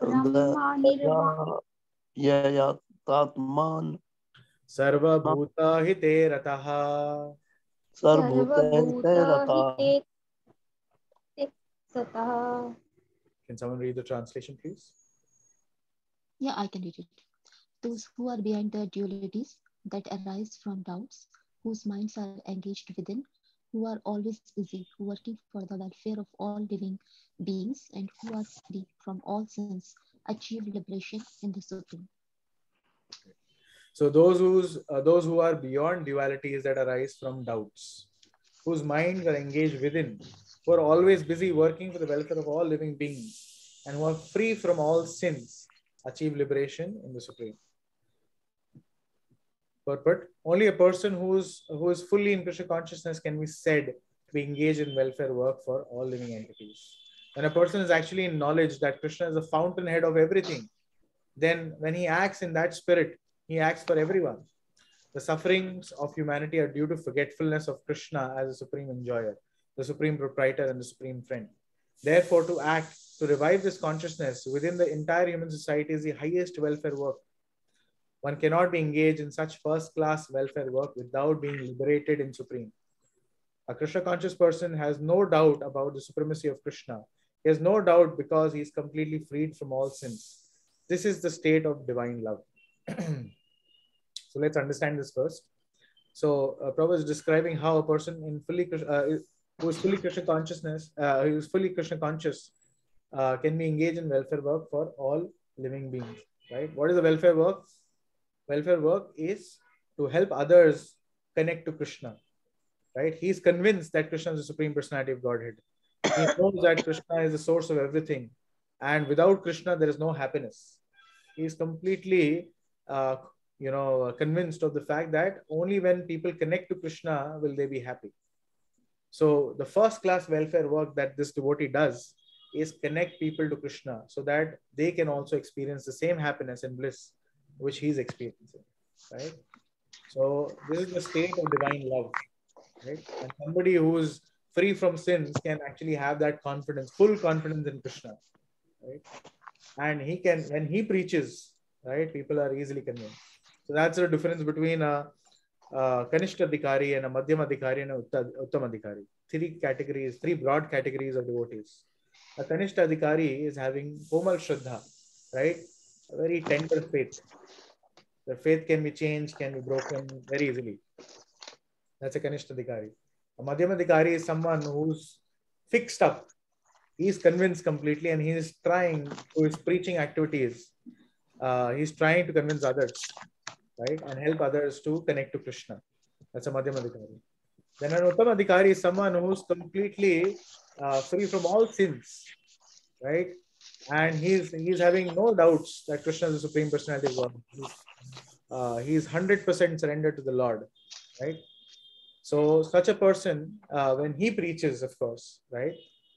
Dvaidha Yatatmana. Sarva Bhuta Hite Rataha. Sarva Bhuta Hite Rataha. Can someone read the translation, please? Yeah, I can read it. Those who are behind the dualities that arise from doubts, whose minds are engaged within, who are always busy, working for the welfare of all living beings, and who are free from all sins, achieve liberation in the Supreme. So those, who's, uh, those who are beyond dualities that arise from doubts, whose minds are engaged within, who are always busy working for the welfare of all living beings, and who are free from all sins, achieve liberation in the Supreme. Purport. Only a person who's, who is fully in Krishna consciousness can be said to be engaged in welfare work for all living entities. When a person is actually in knowledge that Krishna is the fountainhead of everything, then when he acts in that spirit, he acts for everyone. The sufferings of humanity are due to forgetfulness of Krishna as the supreme enjoyer, the supreme proprietor, and the supreme friend. Therefore, to act, to revive this consciousness within the entire human society is the highest welfare work. One cannot be engaged in such first-class welfare work without being liberated in supreme. A Krishna conscious person has no doubt about the supremacy of Krishna He has no doubt because he is completely freed from all sins. This is the state of divine love. So let's understand this first. So uh, Prabhupada is describing how a person in fully uh, who is fully Krishna consciousness, uh, who is fully Krishna conscious, uh, can be engaged in welfare work for all living beings. Right? What is the welfare work? Welfare work is to help others connect to Krishna. Right? He is convinced that Krishna is the Supreme Personality of Godhead. He knows that Krishna is the source of everything, and without Krishna there is no happiness. He is completely, uh, you know, convinced of the fact that only when people connect to Krishna will they be happy. So the first class welfare work that this devotee does is connect people to Krishna so that they can also experience the same happiness and bliss which he is experiencing. Right? So this is the state of divine love. Right? And somebody who is free from sins can actually have that confidence, full confidence in Krishna. Right? And he can, when he preaches, right, people are easily convinced. So that's the difference between a, a Kanishta Adhikari and a Madhyama Adhikari and a Uttama Adhikari. Three categories, three broad categories of devotees. A Kanishta Adhikari is having Komal Shraddha, right? A very tender faith. The faith can be changed, can be broken very easily. That's a Kanishta Adhikari. A Madhyama Adhikari is someone who's fixed up. He is convinced completely, and he is trying through his preaching activities. Uh, he is trying to convince others, right, and help others to connect to Krishna. That's a Madhyama Adhikari. Then an Uttama Adhikari is someone who is completely uh, free from all sins, right, and he is he is having no doubts that Krishna is the Supreme Personality of God. Uh, he is one hundred percent surrendered to the Lord, right. So such a person, uh, when he preaches, of course, right,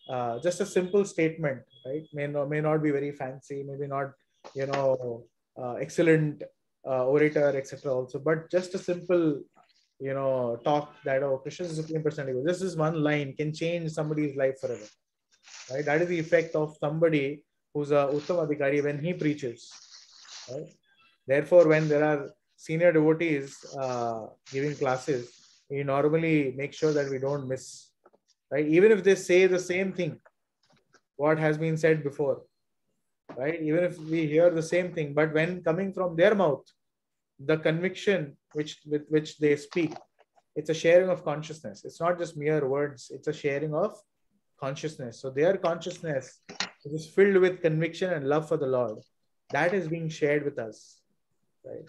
uh, just a simple statement, right, may not, may not be very fancy, maybe not, you know, uh, excellent uh, orator, et cetera also, but just a simple, you know, talk that, oh, Krishna is the Supreme Personality. This is one line can change somebody's life forever, right? That is the effect of somebody who's a Uttama Adhikari when he preaches, right? Therefore, when there are senior devotees uh, giving classes, we normally make sure that we don't miss, right? Even if they say the same thing, what has been said before, right? Even if we hear the same thing, but when coming from their mouth, the conviction which with which they speak, it's a sharing of consciousness. It's not just mere words. It's a sharing of consciousness. So their consciousness is filled with conviction and love for the Lord. That is being shared with us, right?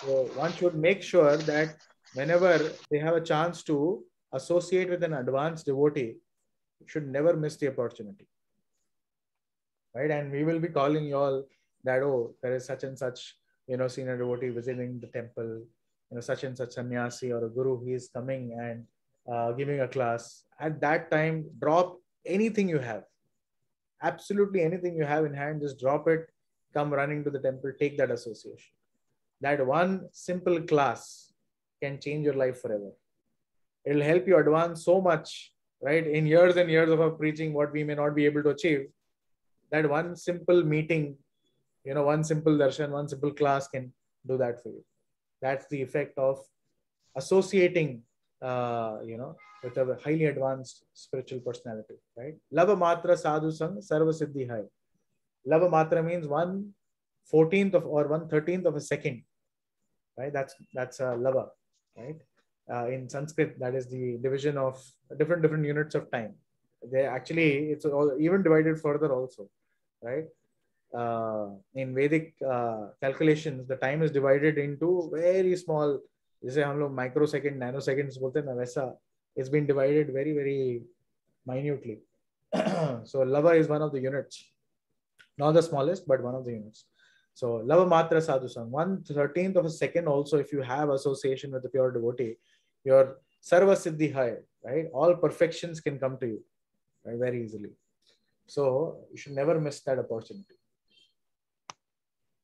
So one should make sure that whenever they have a chance to associate with an advanced devotee, you should never miss the opportunity, right? And we will be calling you all that, oh, there is such and such, you know, senior devotee visiting the temple, you know, such and such sannyasi or a guru, he is coming and uh, giving a class. At that time, drop anything you have, absolutely anything you have in hand, just drop it, come running to the temple, take that association. That one simple class can change your life forever. It will help you advance so much, right? In years and years of our preaching, what we may not be able to achieve, that one simple meeting, you know, one simple darshan, one simple class can do that for you. That's the effect of associating, uh, you know, with a highly advanced spiritual personality, right? Lava matra sadhu sang sarva siddhi hai. Lava matra means one fourteenth of or one thirteenth of a second, right? That's that's a lava. Right? Uh, in Sanskrit, that is the division of different different units of time. They actually, it's all, even divided further also, right? Uh, in Vedic uh, calculations, the time is divided into very small, we say microsecond, nanoseconds, it's been divided very, very minutely. So lava is one of the units, not the smallest, but one of the units. So, lava matra sadhusam, one thirteenth of a second also, if you have association with the pure devotee, your sarva siddhi hai, right? All perfections can come to you, right? Very easily. So, you should never miss that opportunity.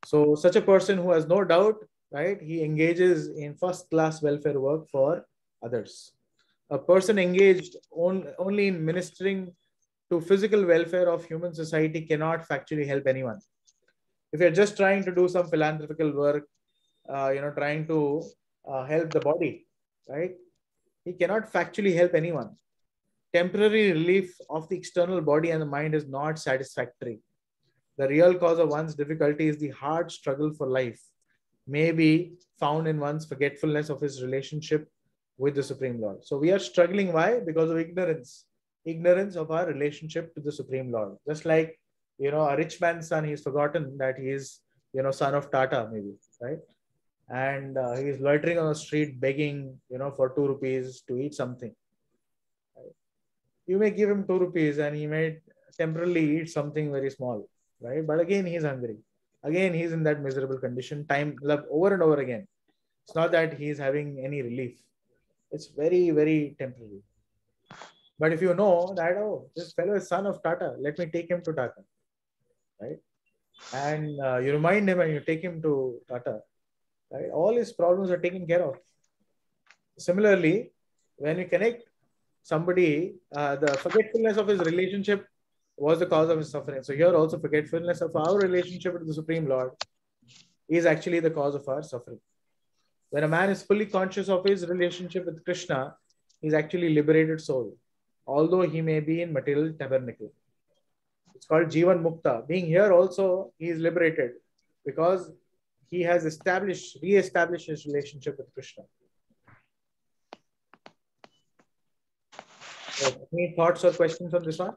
So, such a person who has no doubt, right? He engages in first class welfare work for others. A person engaged on, only in ministering to physical welfare of human society cannot factually help anyone. If you're just trying to do some philanthropical work, uh, you know, trying to uh, help the body, right? He cannot factually help anyone. temporary relief of the external body and the mind is not satisfactory. The real cause of one's difficulty is the hard struggle for life, may be found in one's forgetfulness of his relationship with the Supreme Lord. So we are struggling. Why? Because of ignorance. Ignorance of our relationship to the Supreme Lord. Just like, you know, a rich man's son, he's forgotten that he is, you know, son of Tata maybe, right? And uh, he is loitering on the street begging, you know, for two rupees to eat something. Right? You may give him two rupees and he may temporarily eat something very small, right? But again, he's hungry. Again, he's in that miserable condition, time love over and over again. It's not that he's having any relief. It's very, very temporary. But if you know that, oh, this fellow is son of Tata, let me take him to Tata, right? And uh, you remind him and you take him to Tata, right? All his problems are taken care of. Similarly, when you connect somebody, uh, the forgetfulness of his relationship was the cause of his suffering. So here also forgetfulness of our relationship to the Supreme Lord is actually the cause of our suffering. When a man is fully conscious of his relationship with Krishna, he is actually a liberated soul, although he may be in material tabernacle. It's called Jivan Mukta. Being here also, he is liberated because he has established, re-established his relationship with Krishna. So, any thoughts or questions on this one?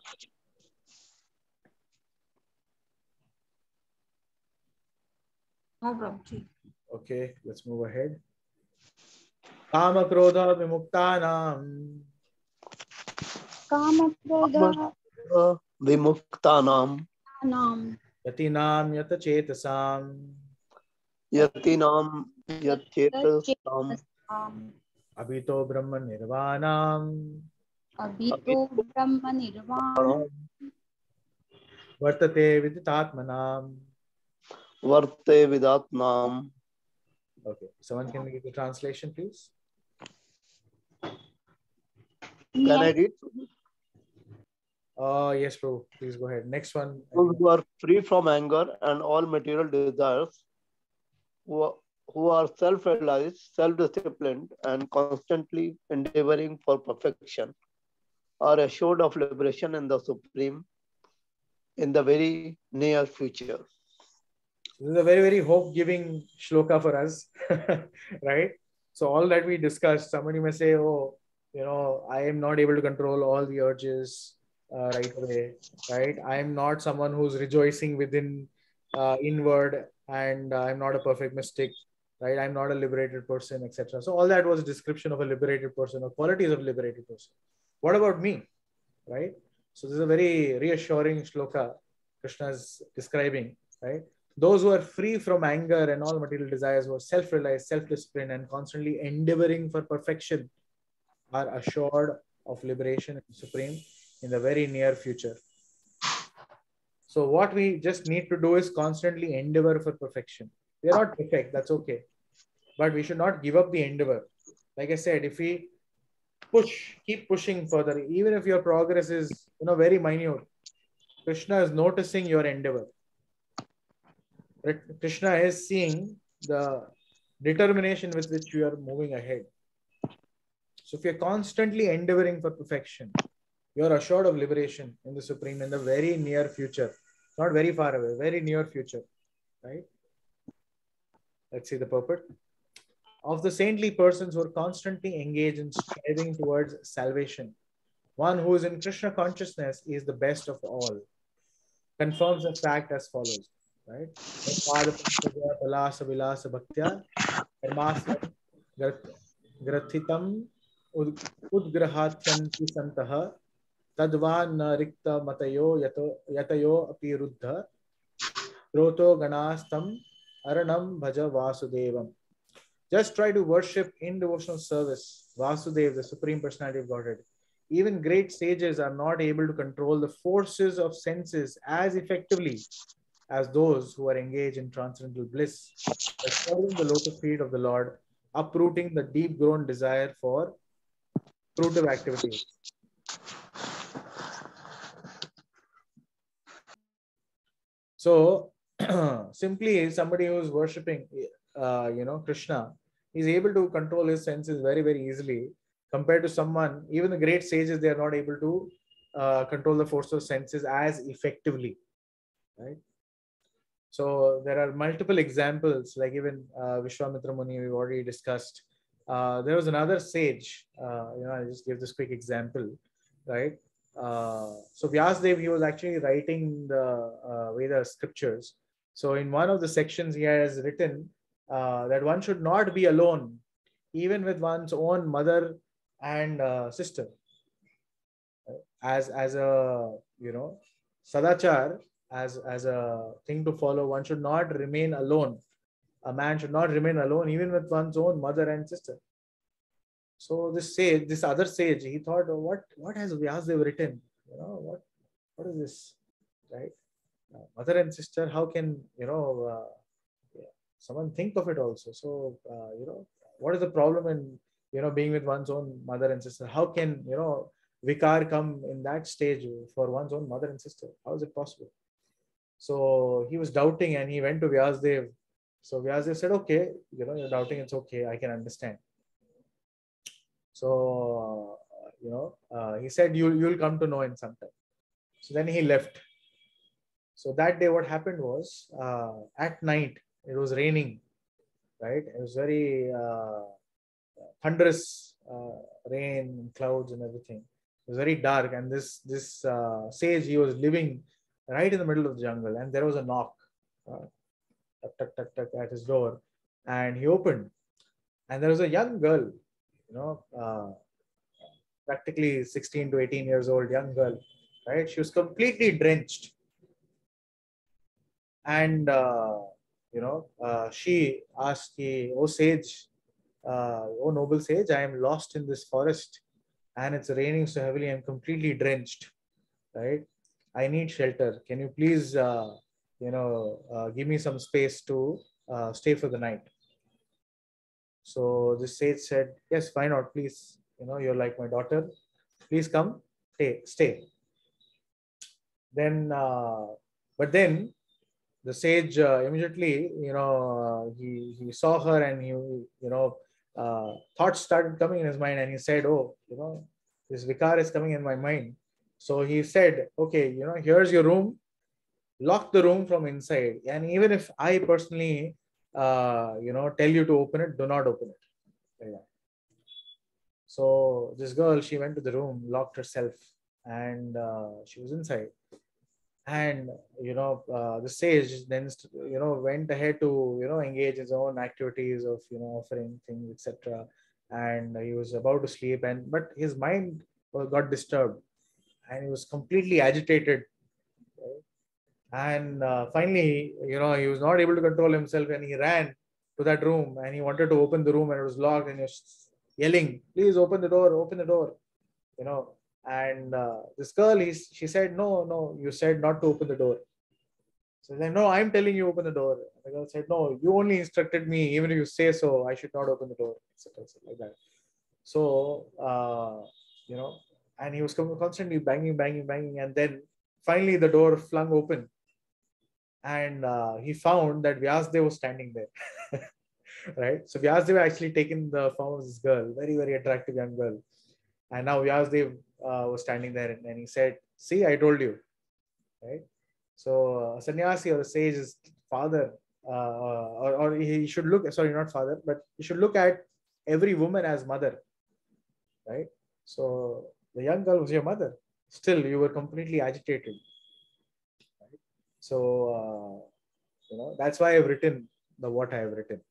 Okay, let's move ahead. Kama Krodha Vimuktanam. Kama Krodha Vimuktanam. Yatinam Yata Chetasam. Yatinam Yata Chetasam. Abhito Brahma Nirvanam. Abhito Brahma Nirvanam. Vartate Viditatmanam. Varte Vidatnam. Okay, someone can give the translation, please? Can yeah. I read? Uh, yes, Prabhu. Please go ahead. Next one. Those who are free from anger and all material desires, who are, who are self-realized, self-disciplined, and constantly endeavoring for perfection, are assured of liberation in the Supreme in the very near future. This is a very, very hope-giving shloka for us, right? So all that we discussed, somebody may say, oh, you know, I am not able to control all the urges uh, right away, right? I am not someone who's rejoicing within uh, inward, and uh, I'm not a perfect mystic, right? I'm not a liberated person, et cetera. So all that was a description of a liberated person or qualities of a liberated person. What about me, right? So this is a very reassuring shloka Krishna is describing, right? Those who are free from anger and all material desires, who are self-realized, self-disciplined, and constantly endeavoring for perfection, are assured of liberation in the Supreme in the very near future. So what we just need to do is constantly endeavor for perfection. We are not perfect, that's okay. But we should not give up the endeavor. Like I said, if we push, keep pushing further, even if your progress is, you know, very minute, Krishna is noticing your endeavor. Krishna is seeing the determination with which you are moving ahead. So if you're constantly endeavoring for perfection, you're assured of liberation in the Supreme in the very near future. Not very far away, very near future. Right? Let's see the purport. Of the saintly persons who are constantly engaged in striving towards salvation, one who is in Krishna consciousness is the best of all. Confirms the fact as follows. Right? Just try to worship in devotional service Vasudev, the Supreme Personality of Godhead. Even great sages are not able to control the forces of senses as effectively as those who are engaged in transcendental bliss, by serving the lotus feet of the Lord, uprooting the deep-grown desire for fruitive activities. So, simply somebody who is worshipping, uh, you know, Krishna, is able to control his senses very, very easily compared to someone, even the great sages, they are not able to uh, control the force of senses as effectively, right? So there are multiple examples, like even uh, Vishwamitra Muni, we've already discussed. Uh, there was another sage, uh, you know, I'll just give this quick example, right? Uh, so Vyasadeva, he was actually writing the uh, Veda scriptures. So in one of the sections he has written uh, that one should not be alone, even with one's own mother and uh, sister. As, as a, you know, sadachar, as, as a thing to follow, one should not remain alone. A man should not remain alone, even with one's own mother and sister. So this sage, this other sage, he thought, oh, what, what has Vyasadeva written? You know, what, what is this, right? Uh, mother and sister, how can, you know, uh, yeah, someone think of it also? So, uh, you know, what is the problem in, you know, being with one's own mother and sister? How can, you know, vikar come in that stage for one's own mother and sister? How is it possible? So he was doubting and he went to Vyasadeva. So Vyasadeva said, okay, you know, you're doubting, it's okay, I can understand. So, uh, you know, uh, he said, you, you'll come to know in some time. So then he left. So that day what happened was, uh, at night, it was raining, right? It was very uh, thunderous uh, rain and clouds and everything. It was very dark. And this, this uh, sage, he was living right in the middle of the jungle. And there was a knock. Uh, Tuck, tuck, tuck, tuck at his door, and he opened, and there was a young girl, you know, uh, practically sixteen to eighteen years old, young girl, right? She was completely drenched, and uh, you know, uh, she asked, "Oh sage, uh, oh noble sage, I am lost in this forest, and it's raining so heavily. I am completely drenched, right? I need shelter. Can you please?" Uh, you know, uh, give me some space to uh, stay for the night. So the sage said, yes, why not? Please, you know, you're like my daughter. Please come, stay. stay. Then, uh, but then the sage uh, immediately, you know, uh, he, he saw her and he, you know, uh, thoughts started coming in his mind and he said, oh, you know, this vikar is coming in my mind. So he said, okay, you know, here's your room. Lock the room from inside. And even if I personally, uh, you know, tell you to open it, do not open it. Like that. So this girl, she went to the room, locked herself, and uh, she was inside. And, you know, uh, the sage then, you know, went ahead to, you know, engage his own activities of, you know, offering things, et cetera. And he was about to sleep, and but his mind got disturbed and he was completely agitated. And uh, finally, you know, he was not able to control himself and he ran to that room and he wanted to open the room and it was locked and he was yelling, please open the door, open the door, you know. And uh, this girl, he, she said, no, no, you said not to open the door. So then, no, I'm telling you, open the door. And the girl said, no, you only instructed me, even if you say so, I should not open the door, et cetera, et cetera, like that. So, uh, you know, and he was constantly banging, banging, banging. And then finally the door flung open. And uh, he found that Vyasadeva was standing there, right? So Vyasadeva actually taken the form of this girl, very, very attractive young girl. And now Vyasadeva uh, was standing there and, and he said, see, I told you, right? So a sannyasi or a sage's father, uh, or, or he should look, sorry, not father, but he should look at every woman as mother, right? So the young girl was your mother. Still, you were completely agitated. So, uh, you know, that's why I've written the what I have written.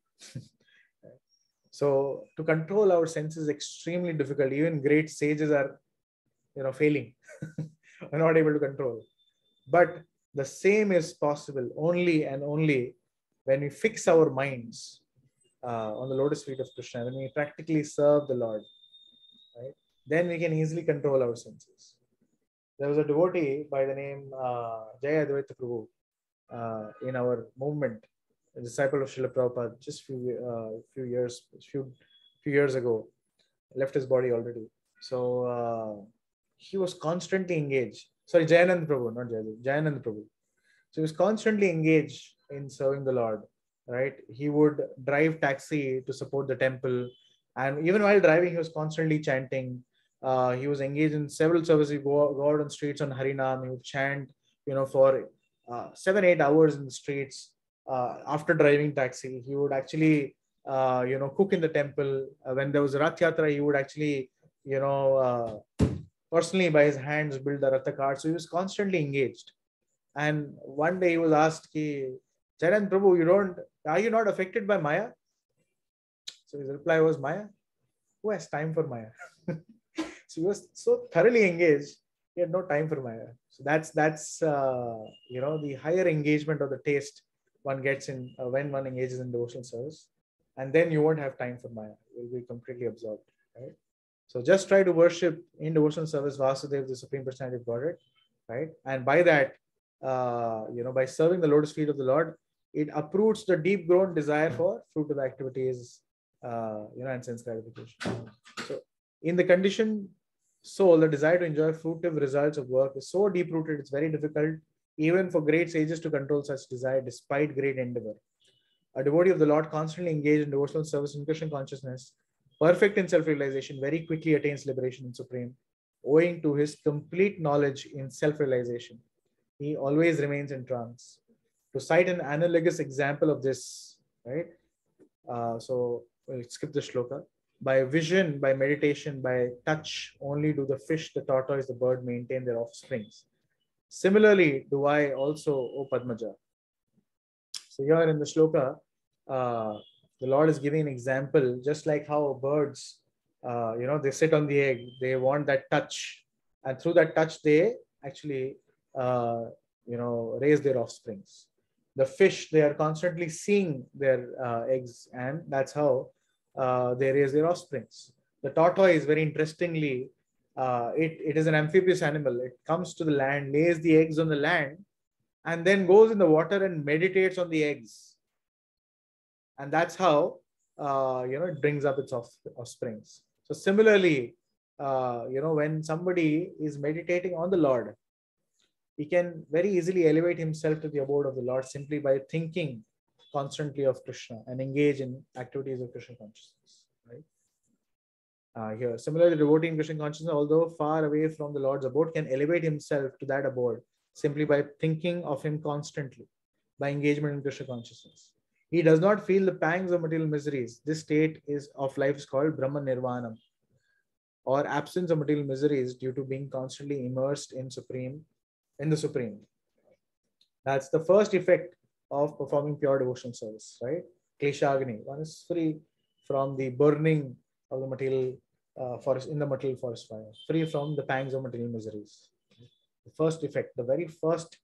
So to control our senses is extremely difficult. Even great sages are, you know, failing. We're not able to control. But the same is possible only and only when we fix our minds uh, on the lotus feet of Krishna, when we practically serve the Lord, right? Then we can easily control our senses. There was a devotee by the name uh, Jayananda Prabhu uh, in our movement, a disciple of Srila Prabhupada, just few uh, few years few few years ago, left his body already. So uh, he was constantly engaged. Sorry, Jayananda Prabhu, not Jayananda, Jayananda Prabhu. So he was constantly engaged in serving the Lord. Right? He would drive taxi to support the temple. And even while driving, he was constantly chanting. Uh, he was engaged in several services. He go, go out on streets on Harinam. He would chant, you know, for uh, seven, eight hours in the streets. Uh, after driving taxi, he would actually, uh, you know, cook in the temple. Uh, when there was Rath Yatra, he would actually, you know, uh, personally by his hands build the Ratha cart. So he was constantly engaged. And one day he was asked, ki, Jayananda Prabhu, you don't, are you not affected by Maya? So his reply was, Maya? Who has time for Maya? So he was so thoroughly engaged, he had no time for Maya. So that's, that's uh, you know, the higher engagement or the taste one gets in uh, when one engages in devotional service. And then you won't have time for Maya. You will be completely absorbed, right? So just try to worship in devotional service Vasudev, the Supreme Personality of Godhead, right? And by that, uh, you know, by serving the lotus feet of the Lord, it uproots the deep-grown desire for fruitive activities, uh, you know, and sense gratification. So in the conditioned soul, the desire to enjoy fruitive results of work is so deep-rooted, it's very difficult even for great sages to control such desire despite great endeavor. A devotee of the Lord constantly engaged in devotional service in Krishna consciousness, perfect in self-realization, very quickly attains liberation in Supreme, owing to his complete knowledge in self-realization. He always remains in trance. To cite an analogous example of this, right? Uh, so we'll skip the shloka. By vision, by meditation, by touch, only do the fish, the tortoise, the bird maintain their offsprings. Similarly, do I also, O Padmaja. So here in the shloka, uh, the Lord is giving an example, just like how birds, uh, you know, they sit on the egg, they want that touch. And through that touch, they actually, uh, you know, raise their offsprings. The fish, they are constantly seeing their uh, eggs, and that's how uh, they raise their offsprings. The tortoise, very interestingly, uh, it, it is an amphibious animal. It comes to the land, lays the eggs on the land, and then goes in the water and meditates on the eggs. And that's how, uh, you know, it brings up its off, offsprings. So similarly, uh, you know, when somebody is meditating on the Lord, he can very easily elevate himself to the abode of the Lord simply by thinking constantly of Krishna and engage in activities of Krishna consciousness, right? Uh, here, similarly, the devotee in Krishna consciousness, although far away from the Lord's abode, can elevate himself to that abode simply by thinking of him constantly, by engagement in Krishna consciousness. He does not feel the pangs of material miseries. This state is of life is called Brahman Nirvanam, or absence of material miseries due to being constantly immersed in Supreme, in the Supreme. That's the first effect of performing pure devotional service, right? Kleshagni. One is free from the burning of the material uh, forest, in the material forest fire, free from the pangs of material miseries. The first effect, the very first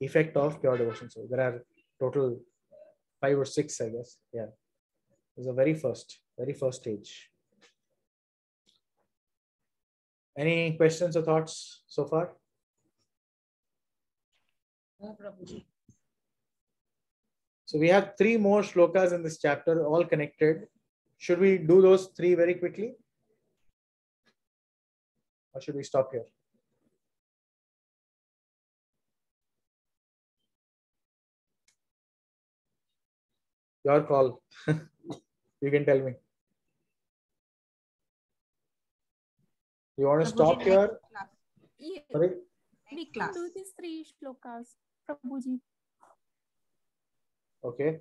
effect of pure devotional service. There are total five or six, I guess. Yeah. It's the very first, very first stage. Any questions or thoughts so far? No, Prabhuji. So we have three more shlokas in this chapter, all connected. Should we do those three very quickly? Or should we stop here? Your call. You can tell me. You want to stop here? Yeah. Sorry? We can do these three shlokas, Prabhuji. Okay.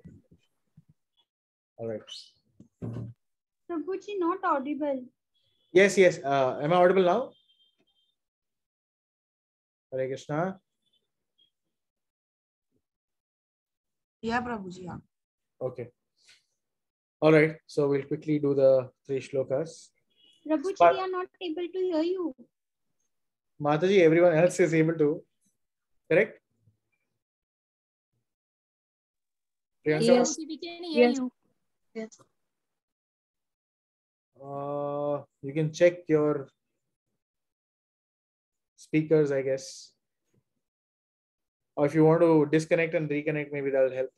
All right. Prabhuji, not audible. Yes, yes. Uh, am I audible now? Hare Krishna. Yeah, Prabhuji. Yeah. Okay. All right. So we'll quickly do the three shlokas. Prabhuji, we are not able to hear you. Mataji, everyone else is able to. Correct? Priyanka? Yes, we can hear yes. you. Yes. Uh, you can check your speakers, I guess. Or if you want to disconnect and reconnect, maybe that'll help.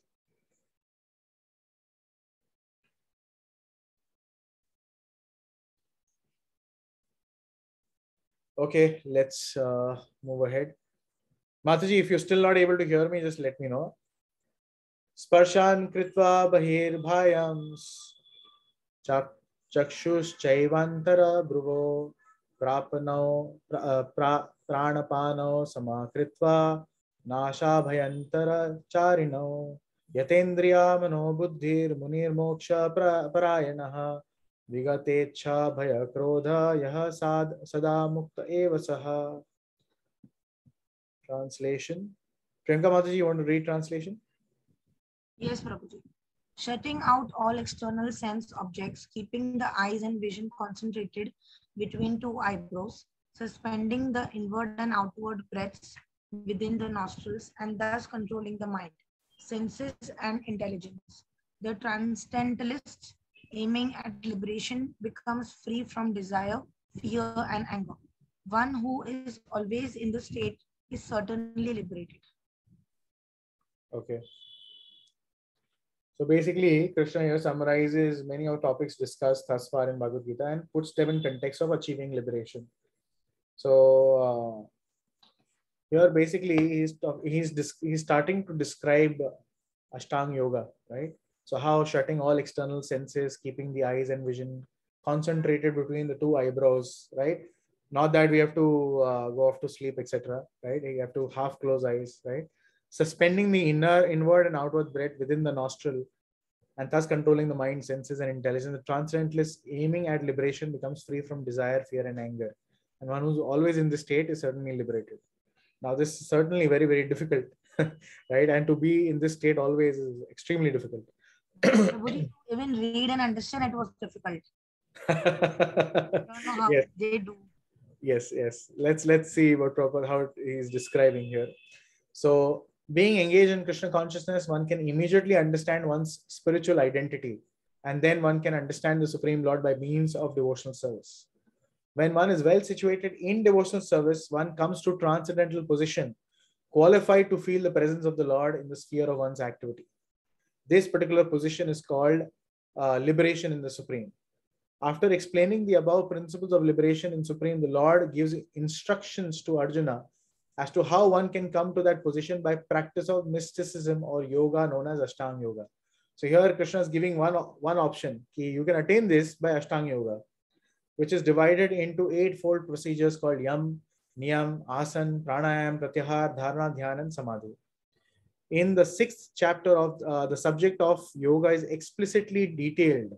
Okay, let's uh, move ahead. Mataji, if you're still not able to hear me, just let me know. Sparshan kritva bahir bhayams. Chak Chakshuschaivantara Bhruvo Prapano pra, Pranapano Samakritva Nashabhayantara Charino Yatendriya Mano Buddhir Munir Moksha Parayanaha Vigatecha Bhaya Krodha Yaha Sad Sada Mukta Evasaha. Translation. Priyanka Mataji, you want to read translation? Yes, Prabhuji. Shutting out all external sense objects, keeping the eyes and vision concentrated between two eyebrows, suspending the inward and outward breaths within the nostrils, and thus controlling the mind, senses, and intelligence. The transcendentalist, aiming at liberation, becomes free from desire, fear, and anger. One who is always in the state is certainly liberated. Okay. So basically, Krishna here summarizes many of topics discussed thus far in Bhagavad Gita and puts them in context of achieving liberation. So uh, here basically he's he's he's starting to describe Ashtanga Yoga, right? So how shutting all external senses, keeping the eyes and vision concentrated between the two eyebrows, right? Not that we have to uh, go off to sleep, et cetera, right? You have to half close eyes, right? Suspending the inner, inward and outward breath within the nostril and thus controlling the mind, senses and intelligence. The transcendentalist aiming at liberation becomes free from desire, fear and anger. And one who's always in this state is certainly liberated. Now this is certainly very, very difficult, right? And to be in this state always is extremely difficult. Would you even read and understand it was difficult? I don't know how yes. they do. Yes, yes. Let's, let's see what proper, how he is describing here. So, being engaged in Krishna consciousness, one can immediately understand one's spiritual identity, and then one can understand the Supreme Lord by means of devotional service. When one is well situated in devotional service, one comes to transcendental position, qualified to feel the presence of the Lord in the sphere of one's activity. This particular position is called uh, liberation in the Supreme. After explaining the above principles of liberation in Supreme, the Lord gives instructions to Arjuna as to how one can come to that position by practice of mysticism or yoga known as Ashtanga Yoga. So here Krishna is giving one, one option. You can attain this by Ashtanga Yoga, which is divided into eightfold procedures called Yam, Niyam, Asan, Pranayam, Pratyahar, Dharana, Dhyana, and Samadhi. In the sixth chapter of uh, the subject of yoga is explicitly detailed.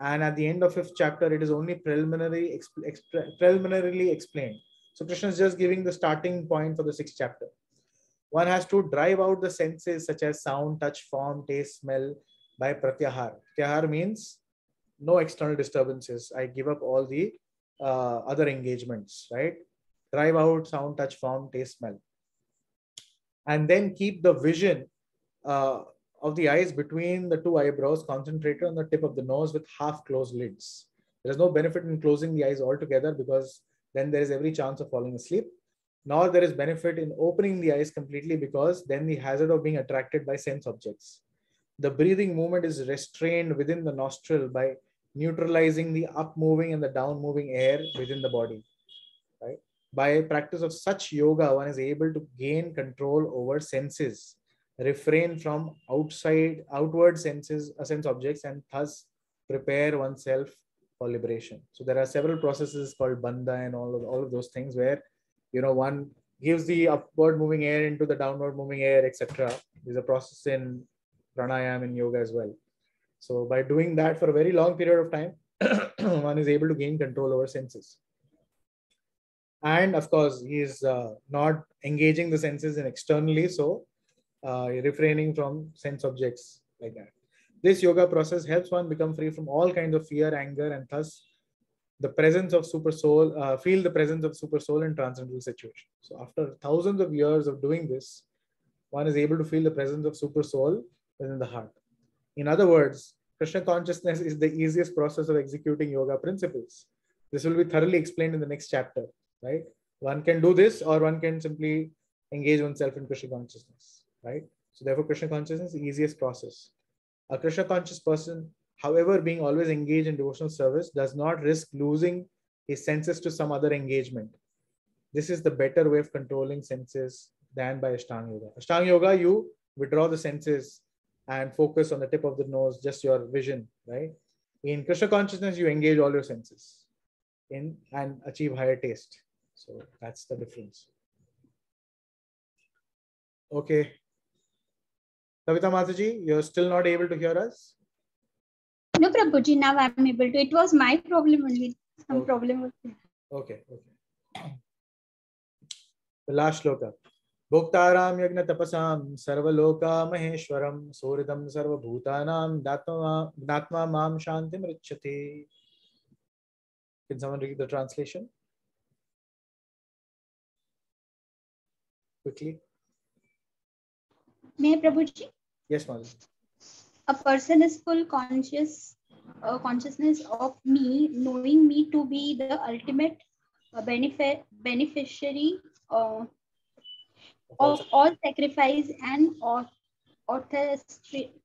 And at the end of fifth chapter, it is only preliminary exp- exp- preliminarily explained. So Krishna is just giving the starting point for the sixth chapter. One has to drive out the senses such as sound, touch, form, taste, smell by pratyahar. Pratyahar means no external disturbances. I give up all the uh, other engagements, right? Drive out sound, touch, form, taste, smell. And then keep the vision uh, of the eyes between the two eyebrows concentrated on the tip of the nose with half closed lids. There is no benefit in closing the eyes altogether because then there is every chance of falling asleep. Nor there is benefit in opening the eyes completely because then the hazard of being attracted by sense objects. The breathing movement is restrained within the nostril by neutralizing the up-moving and the down-moving air within the body. Right? By practice of such yoga, one is able to gain control over senses, refrain from outside, outward senses, sense objects, and thus prepare oneself for liberation. So there are several processes called bandha and all of, all of those things where, you know, one gives the upward moving air into the downward moving air, et cetera. There's a process in pranayam and yoga as well. So by doing that for a very long period of time, one is able to gain control over senses. And of course, he is uh, not engaging the senses in externally, so uh, refraining from sense objects like that. This yoga process helps one become free from all kinds of fear, anger, and thus the presence of super soul, uh, feel the presence of super soul in transcendental situation. So after thousands of years of doing this, one is able to feel the presence of super soul within the heart. In other words, Krishna consciousness is the easiest process of executing yoga principles. This will be thoroughly explained in the next chapter, right? One can do this or one can simply engage oneself in Krishna consciousness, right? So therefore, Krishna consciousness is the easiest process. A Krishna conscious person, however, being always engaged in devotional service, does not risk losing his senses to some other engagement. This is the better way of controlling senses than by Ashtanga Yoga. Ashtanga Yoga, you withdraw the senses and focus on the tip of the nose, just your vision, right? In Krishna consciousness, you engage all your senses in and achieve higher taste. So that's the difference. Okay. Kavita Mataji, you're still not able to hear us? No, Prabhuji, now I'm able to. It was my problem only. Some okay. problem was there. Okay, okay. The last shloka. Bhoktaram yagna tapasam sarvaloka maheshwaram soridam sarva bhutanam datma mam shantim richati. Can someone read the translation? Quickly. May Prabhuji? Yes, Madhu. A person is full conscious, uh, consciousness of me, knowing me to be the ultimate uh, benefit, beneficiary uh, of all sacrifice and or,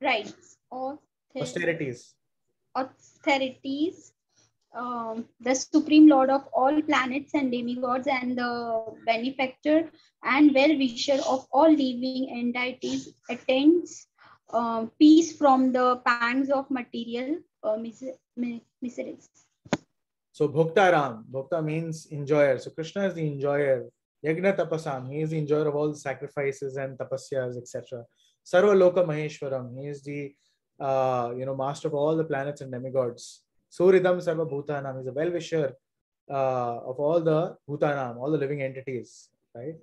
rights, austerities, austerities um, the supreme lord of all planets and demigods and the benefactor and well-wisher of all living entities attains Um, peace from the pangs of material uh, mis mis miseries. So Bhokta Ram, Bhokta means enjoyer. So Krishna is the enjoyer. Yagna Tapasam, he is the enjoyer of all the sacrifices and tapasyas, et cetera. Sarva Loka Maheshwaram, he is the uh, you know master of all the planets and demigods. Suridam Sarva Bhutanam, he is a well-wisher uh, of all the Bhutanam, all the living entities, right?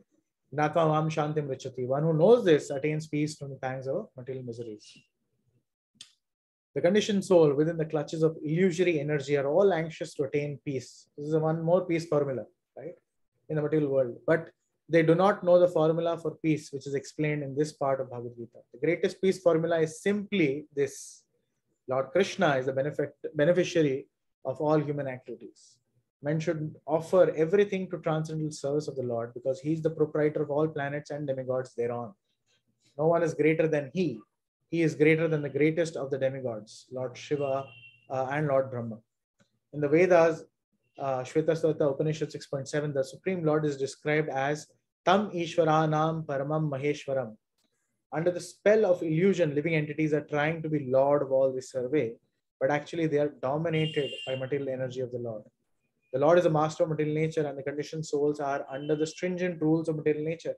Natma Mam Shantim Richati. One who knows this attains peace from the pangs of material miseries. The conditioned soul within the clutches of illusory energy are all anxious to attain peace. This is one more peace formula, right? In the material world. But they do not know the formula for peace, which is explained in this part of Bhagavad Gita. The greatest peace formula is simply this. Lord Krishna is the benefit, beneficiary of all human activities. Men should offer everything to transcendental service of the Lord because he is the proprietor of all planets and demigods thereon. No one is greater than he. He is greater than the greatest of the demigods, Lord Shiva uh, and Lord Brahma. In the Vedas, uh, Shvetastota Upanishad six point seven, the Supreme Lord is described as Tam Ishwaranam Paramam Maheshwaram. Under the spell of illusion, living entities are trying to be Lord of all this survey, but actually they are dominated by material energy of the Lord. The Lord is a master of material nature and the conditioned souls are under the stringent rules of material nature.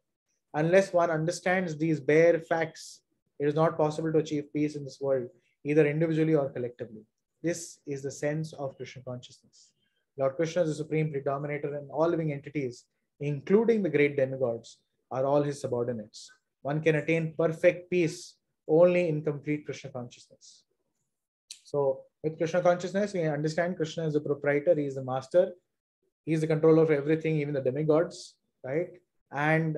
Unless one understands these bare facts, it is not possible to achieve peace in this world, either individually or collectively. This is the sense of Krishna consciousness. Lord Krishna is the supreme predominator and all living entities, including the great demigods, are all his subordinates. One can attain perfect peace only in complete Krishna consciousness. So, with Krishna consciousness, we understand Krishna is the proprietor, he is the master, he is the controller of everything, even the demigods, right? And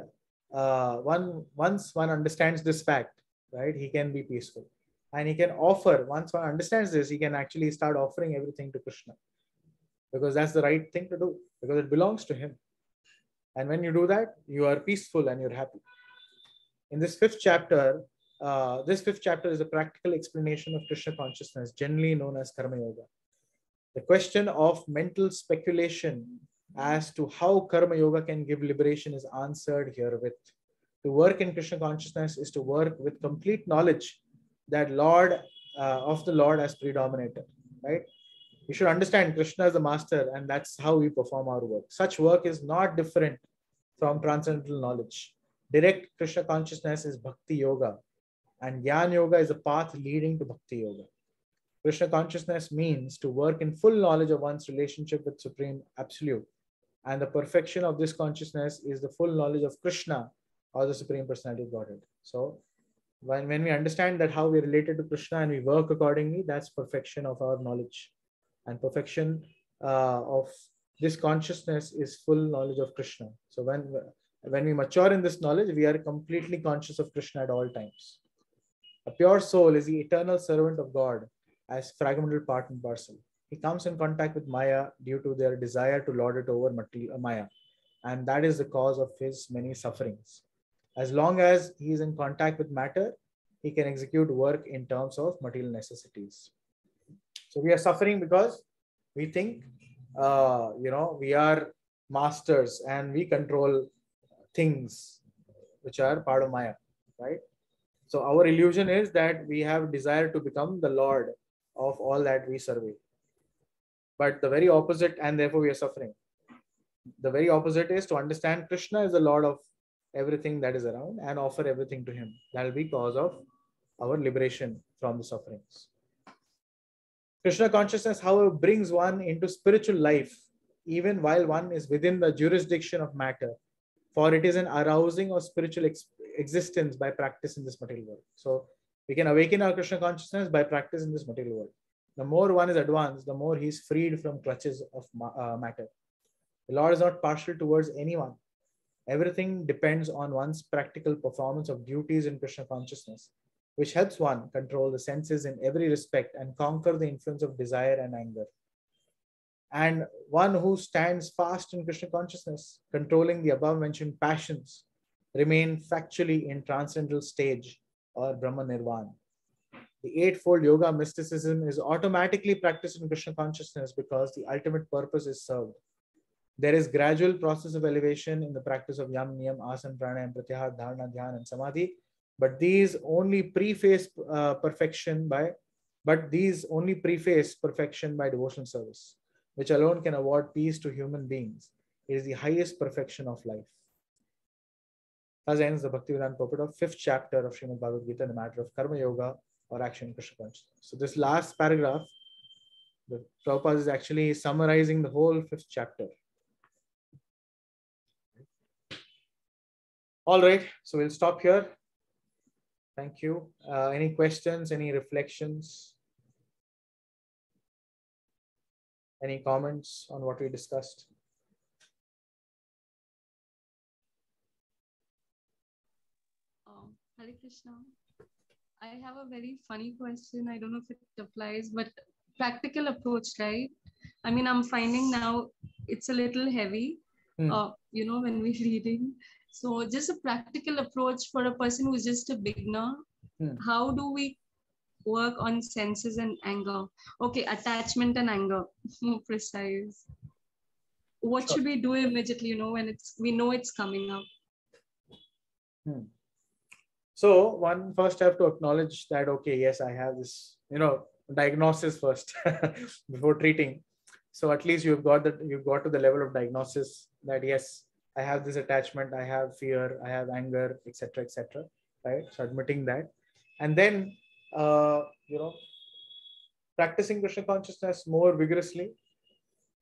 uh, one once one understands this fact, right, he can be peaceful. And he can offer, once one understands this, he can actually start offering everything to Krishna. Because that's the right thing to do, because it belongs to him. And when you do that, you are peaceful and you're happy. In this fifth chapter, Uh, this fifth chapter is a practical explanation of Krishna consciousness, generally known as Karma Yoga. The question of mental speculation as to how Karma Yoga can give liberation is answered herewith. To work in Krishna consciousness is to work with complete knowledge that Lord uh, of the Lord as predominator, right? You should understand Krishna as the master and that's how we perform our work. Such work is not different from transcendental knowledge. Direct Krishna consciousness is Bhakti Yoga. And Jnana Yoga is a path leading to Bhakti Yoga. Krishna consciousness means to work in full knowledge of one's relationship with Supreme Absolute. And the perfection of this consciousness is the full knowledge of Krishna or the Supreme Personality of Godhead. So when, when we understand that how we are related to Krishna and we work accordingly, that's perfection of our knowledge. And perfection uh, of this consciousness is full knowledge of Krishna. So when, when we mature in this knowledge, we are completely conscious of Krishna at all times. A pure soul is the eternal servant of God as fragmental part and parcel. He comes in contact with Maya due to their desire to lord it over Maya. And that is the cause of his many sufferings. As long as he is in contact with matter, he can execute work in terms of material necessities. So we are suffering because we think, uh, you know, we are masters and we control things which are part of Maya, right? So our illusion is that we have desire to become the Lord of all that we survey. But the very opposite, and therefore we are suffering. The very opposite is to understand Krishna is the Lord of everything that is around and offer everything to him. That will be cause of our liberation from the sufferings. Krishna consciousness, however, brings one into spiritual life, even while one is within the jurisdiction of matter, for it is an arousing of spiritual ex existence by practice in this material world. So we can awaken our Krishna consciousness by practice in this material world. The more one is advanced, the more he is freed from clutches of ma uh, matter. The Lord is not partial towards anyone. Everything depends on one's practical performance of duties in Krishna consciousness, which helps one control the senses in every respect and conquer the influence of desire and anger. And one who stands fast in Krishna consciousness, controlling the above mentioned passions, remain factually in transcendental stage or Brahman Nirvana. The eightfold yoga mysticism is automatically practiced in Krishna consciousness because the ultimate purpose is served. There is gradual process of elevation in the practice of Yam, Niyam, Asana, Pranayam, Pratyahara, Dharana, Dhyana, and Samadhi. But these only preface uh, perfection by, but these only preface perfection by devotional service, which alone can award peace to human beings. It is the highest perfection of life. Thus ends the Bhaktivedanta purport of fifth chapter of Srimad Bhagavad Gita in the matter of Karma Yoga or action in Krishna consciousness. So this last paragraph, the Prabhupada is actually summarizing the whole fifth chapter. All right, so we'll stop here. Thank you. Uh, any questions, any reflections, any comments on what we discussed? Um, Hare Krishna. I have a very funny question. I don't know if it applies, but practical approach, right? I mean, I'm finding now it's a little heavy, mm. uh, you know, when we're reading. So just a practical approach for a person who's just a beginner. Hmm. How do we work on senses and anger? Okay, attachment and anger, more precise. What sure. should we do immediately, you know, when it's, we know it's coming up? Hmm. So one first have to acknowledge that, okay, yes, I have this, you know, diagnosis first before treating. So at least you've got that, you've got to the level of diagnosis that yes, I have this attachment, I have fear, I have anger, et cetera, et cetera, right? So admitting that, and then uh, you know, practicing Krishna consciousness more vigorously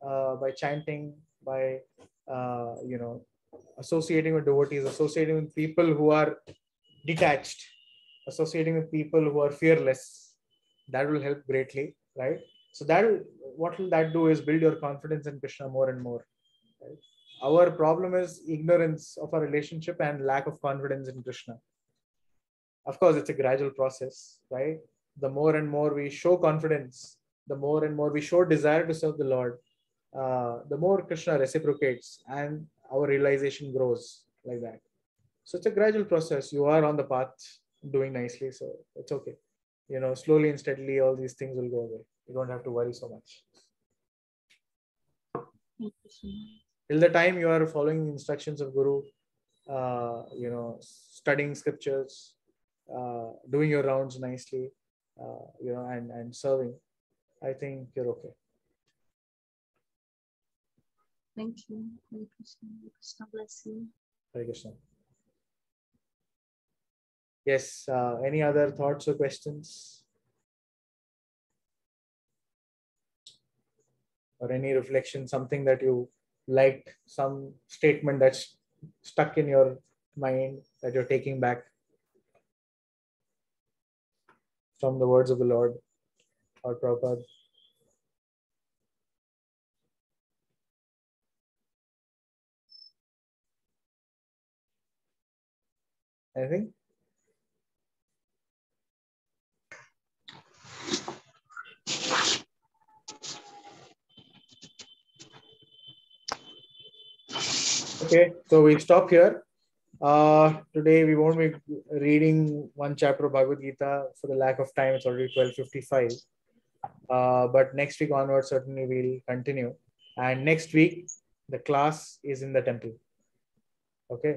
uh, by chanting, by uh, you know, associating with devotees, associating with people who are detached, associating with people who are fearless. That will help greatly, right? So that will, what will that do is build your confidence in Krishna more and more, right? Our problem is ignorance of our relationship and lack of confidence in Krishna. Of course, it's a gradual process, right? The more and more we show confidence, the more and more we show desire to serve the Lord, uh, the more Krishna reciprocates and our realization grows like that. So it's a gradual process. You are on the path doing nicely, so it's okay. You know, slowly and steadily, all these things will go away. You don't have to worry so much. Till the time you are following the instructions of Guru, uh, you know, studying scriptures, uh, doing your rounds nicely, uh, you know, and, and serving, I think you're okay. Thank you. Hare Krishna. Krishna bless you. Hare Krishna. Yes. Uh, any other thoughts or questions? Or any reflection, something that you liked, some statement that's stuck in your mind that you're taking back from the words of the Lord or Prabhupada? Anything? Okay, so we stop here. Uh, today we won't be reading one chapter of Bhagavad Gita for the lack of time. It's already twelve fifty-five. Uh, but next week onwards, certainly we'll continue. And next week, the class is in the temple. Okay,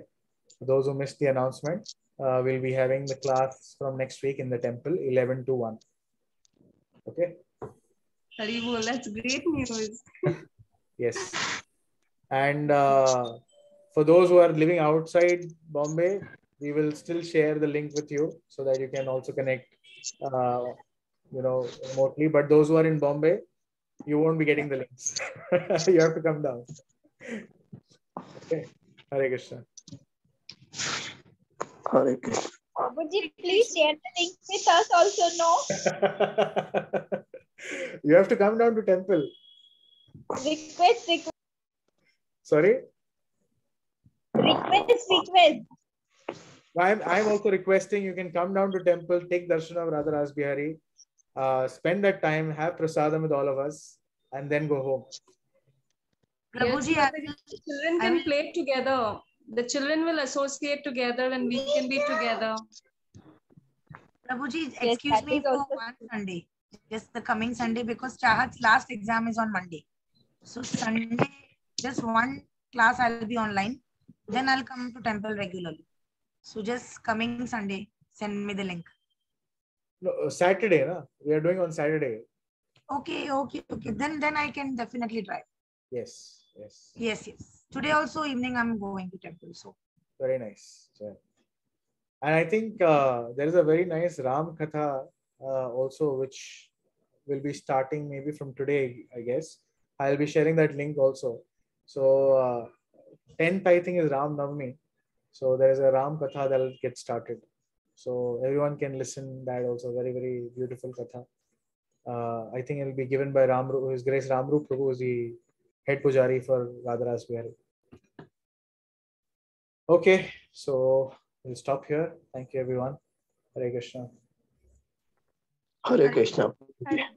for those who missed the announcement, uh, we'll be having the class from next week in the temple, eleven to one. Okay. Haribol, that's great news. Yes. And uh, for those who are living outside Bombay, we will still share the link with you so that you can also connect, uh, you know, remotely. But those who are in Bombay, you won't be getting the links. You have to come down. Okay. Hare Krishna. Hare Krishna. Babaji, please share the link with us also, no? You have to come down to temple. Request, request. Sorry? Request, request. I'm, I'm also requesting you can come down to temple, take darshan of Radha Raj Bihari, uh, spend that time, have prasadam with all of us, and then go home. Prabhuji, yes, the children can I'm, play together. The children will associate together and we can be together. Prabhuji, excuse yes, me for also one Sunday. Just the coming Sunday, because Chahat's last exam is on Monday. So Sunday, just one class I'll be online. Then I'll come to temple regularly. So just coming Sunday, send me the link. No, Saturday, na? We are doing on Saturday. Okay, okay, okay. Then, then I can definitely try. Yes, yes. Yes, yes. Today also evening I'm going to temple. So very nice. Yeah. And I think uh, there is a very nice Ram Katha uh, also, which will be starting maybe from today, I guess. I'll be sharing that link also. So uh, tenth, I think, is Ram Navami. So there is a Ram Katha that will get started. So everyone can listen that also. Very, very beautiful Katha. Uh, I think it will be given by Ram, His Grace Ram Rup Prabhu, who is the head pujari for Radha Raj Bihari. Okay, so we'll stop here. Thank you, everyone. Hare Krishna. Hare Krishna.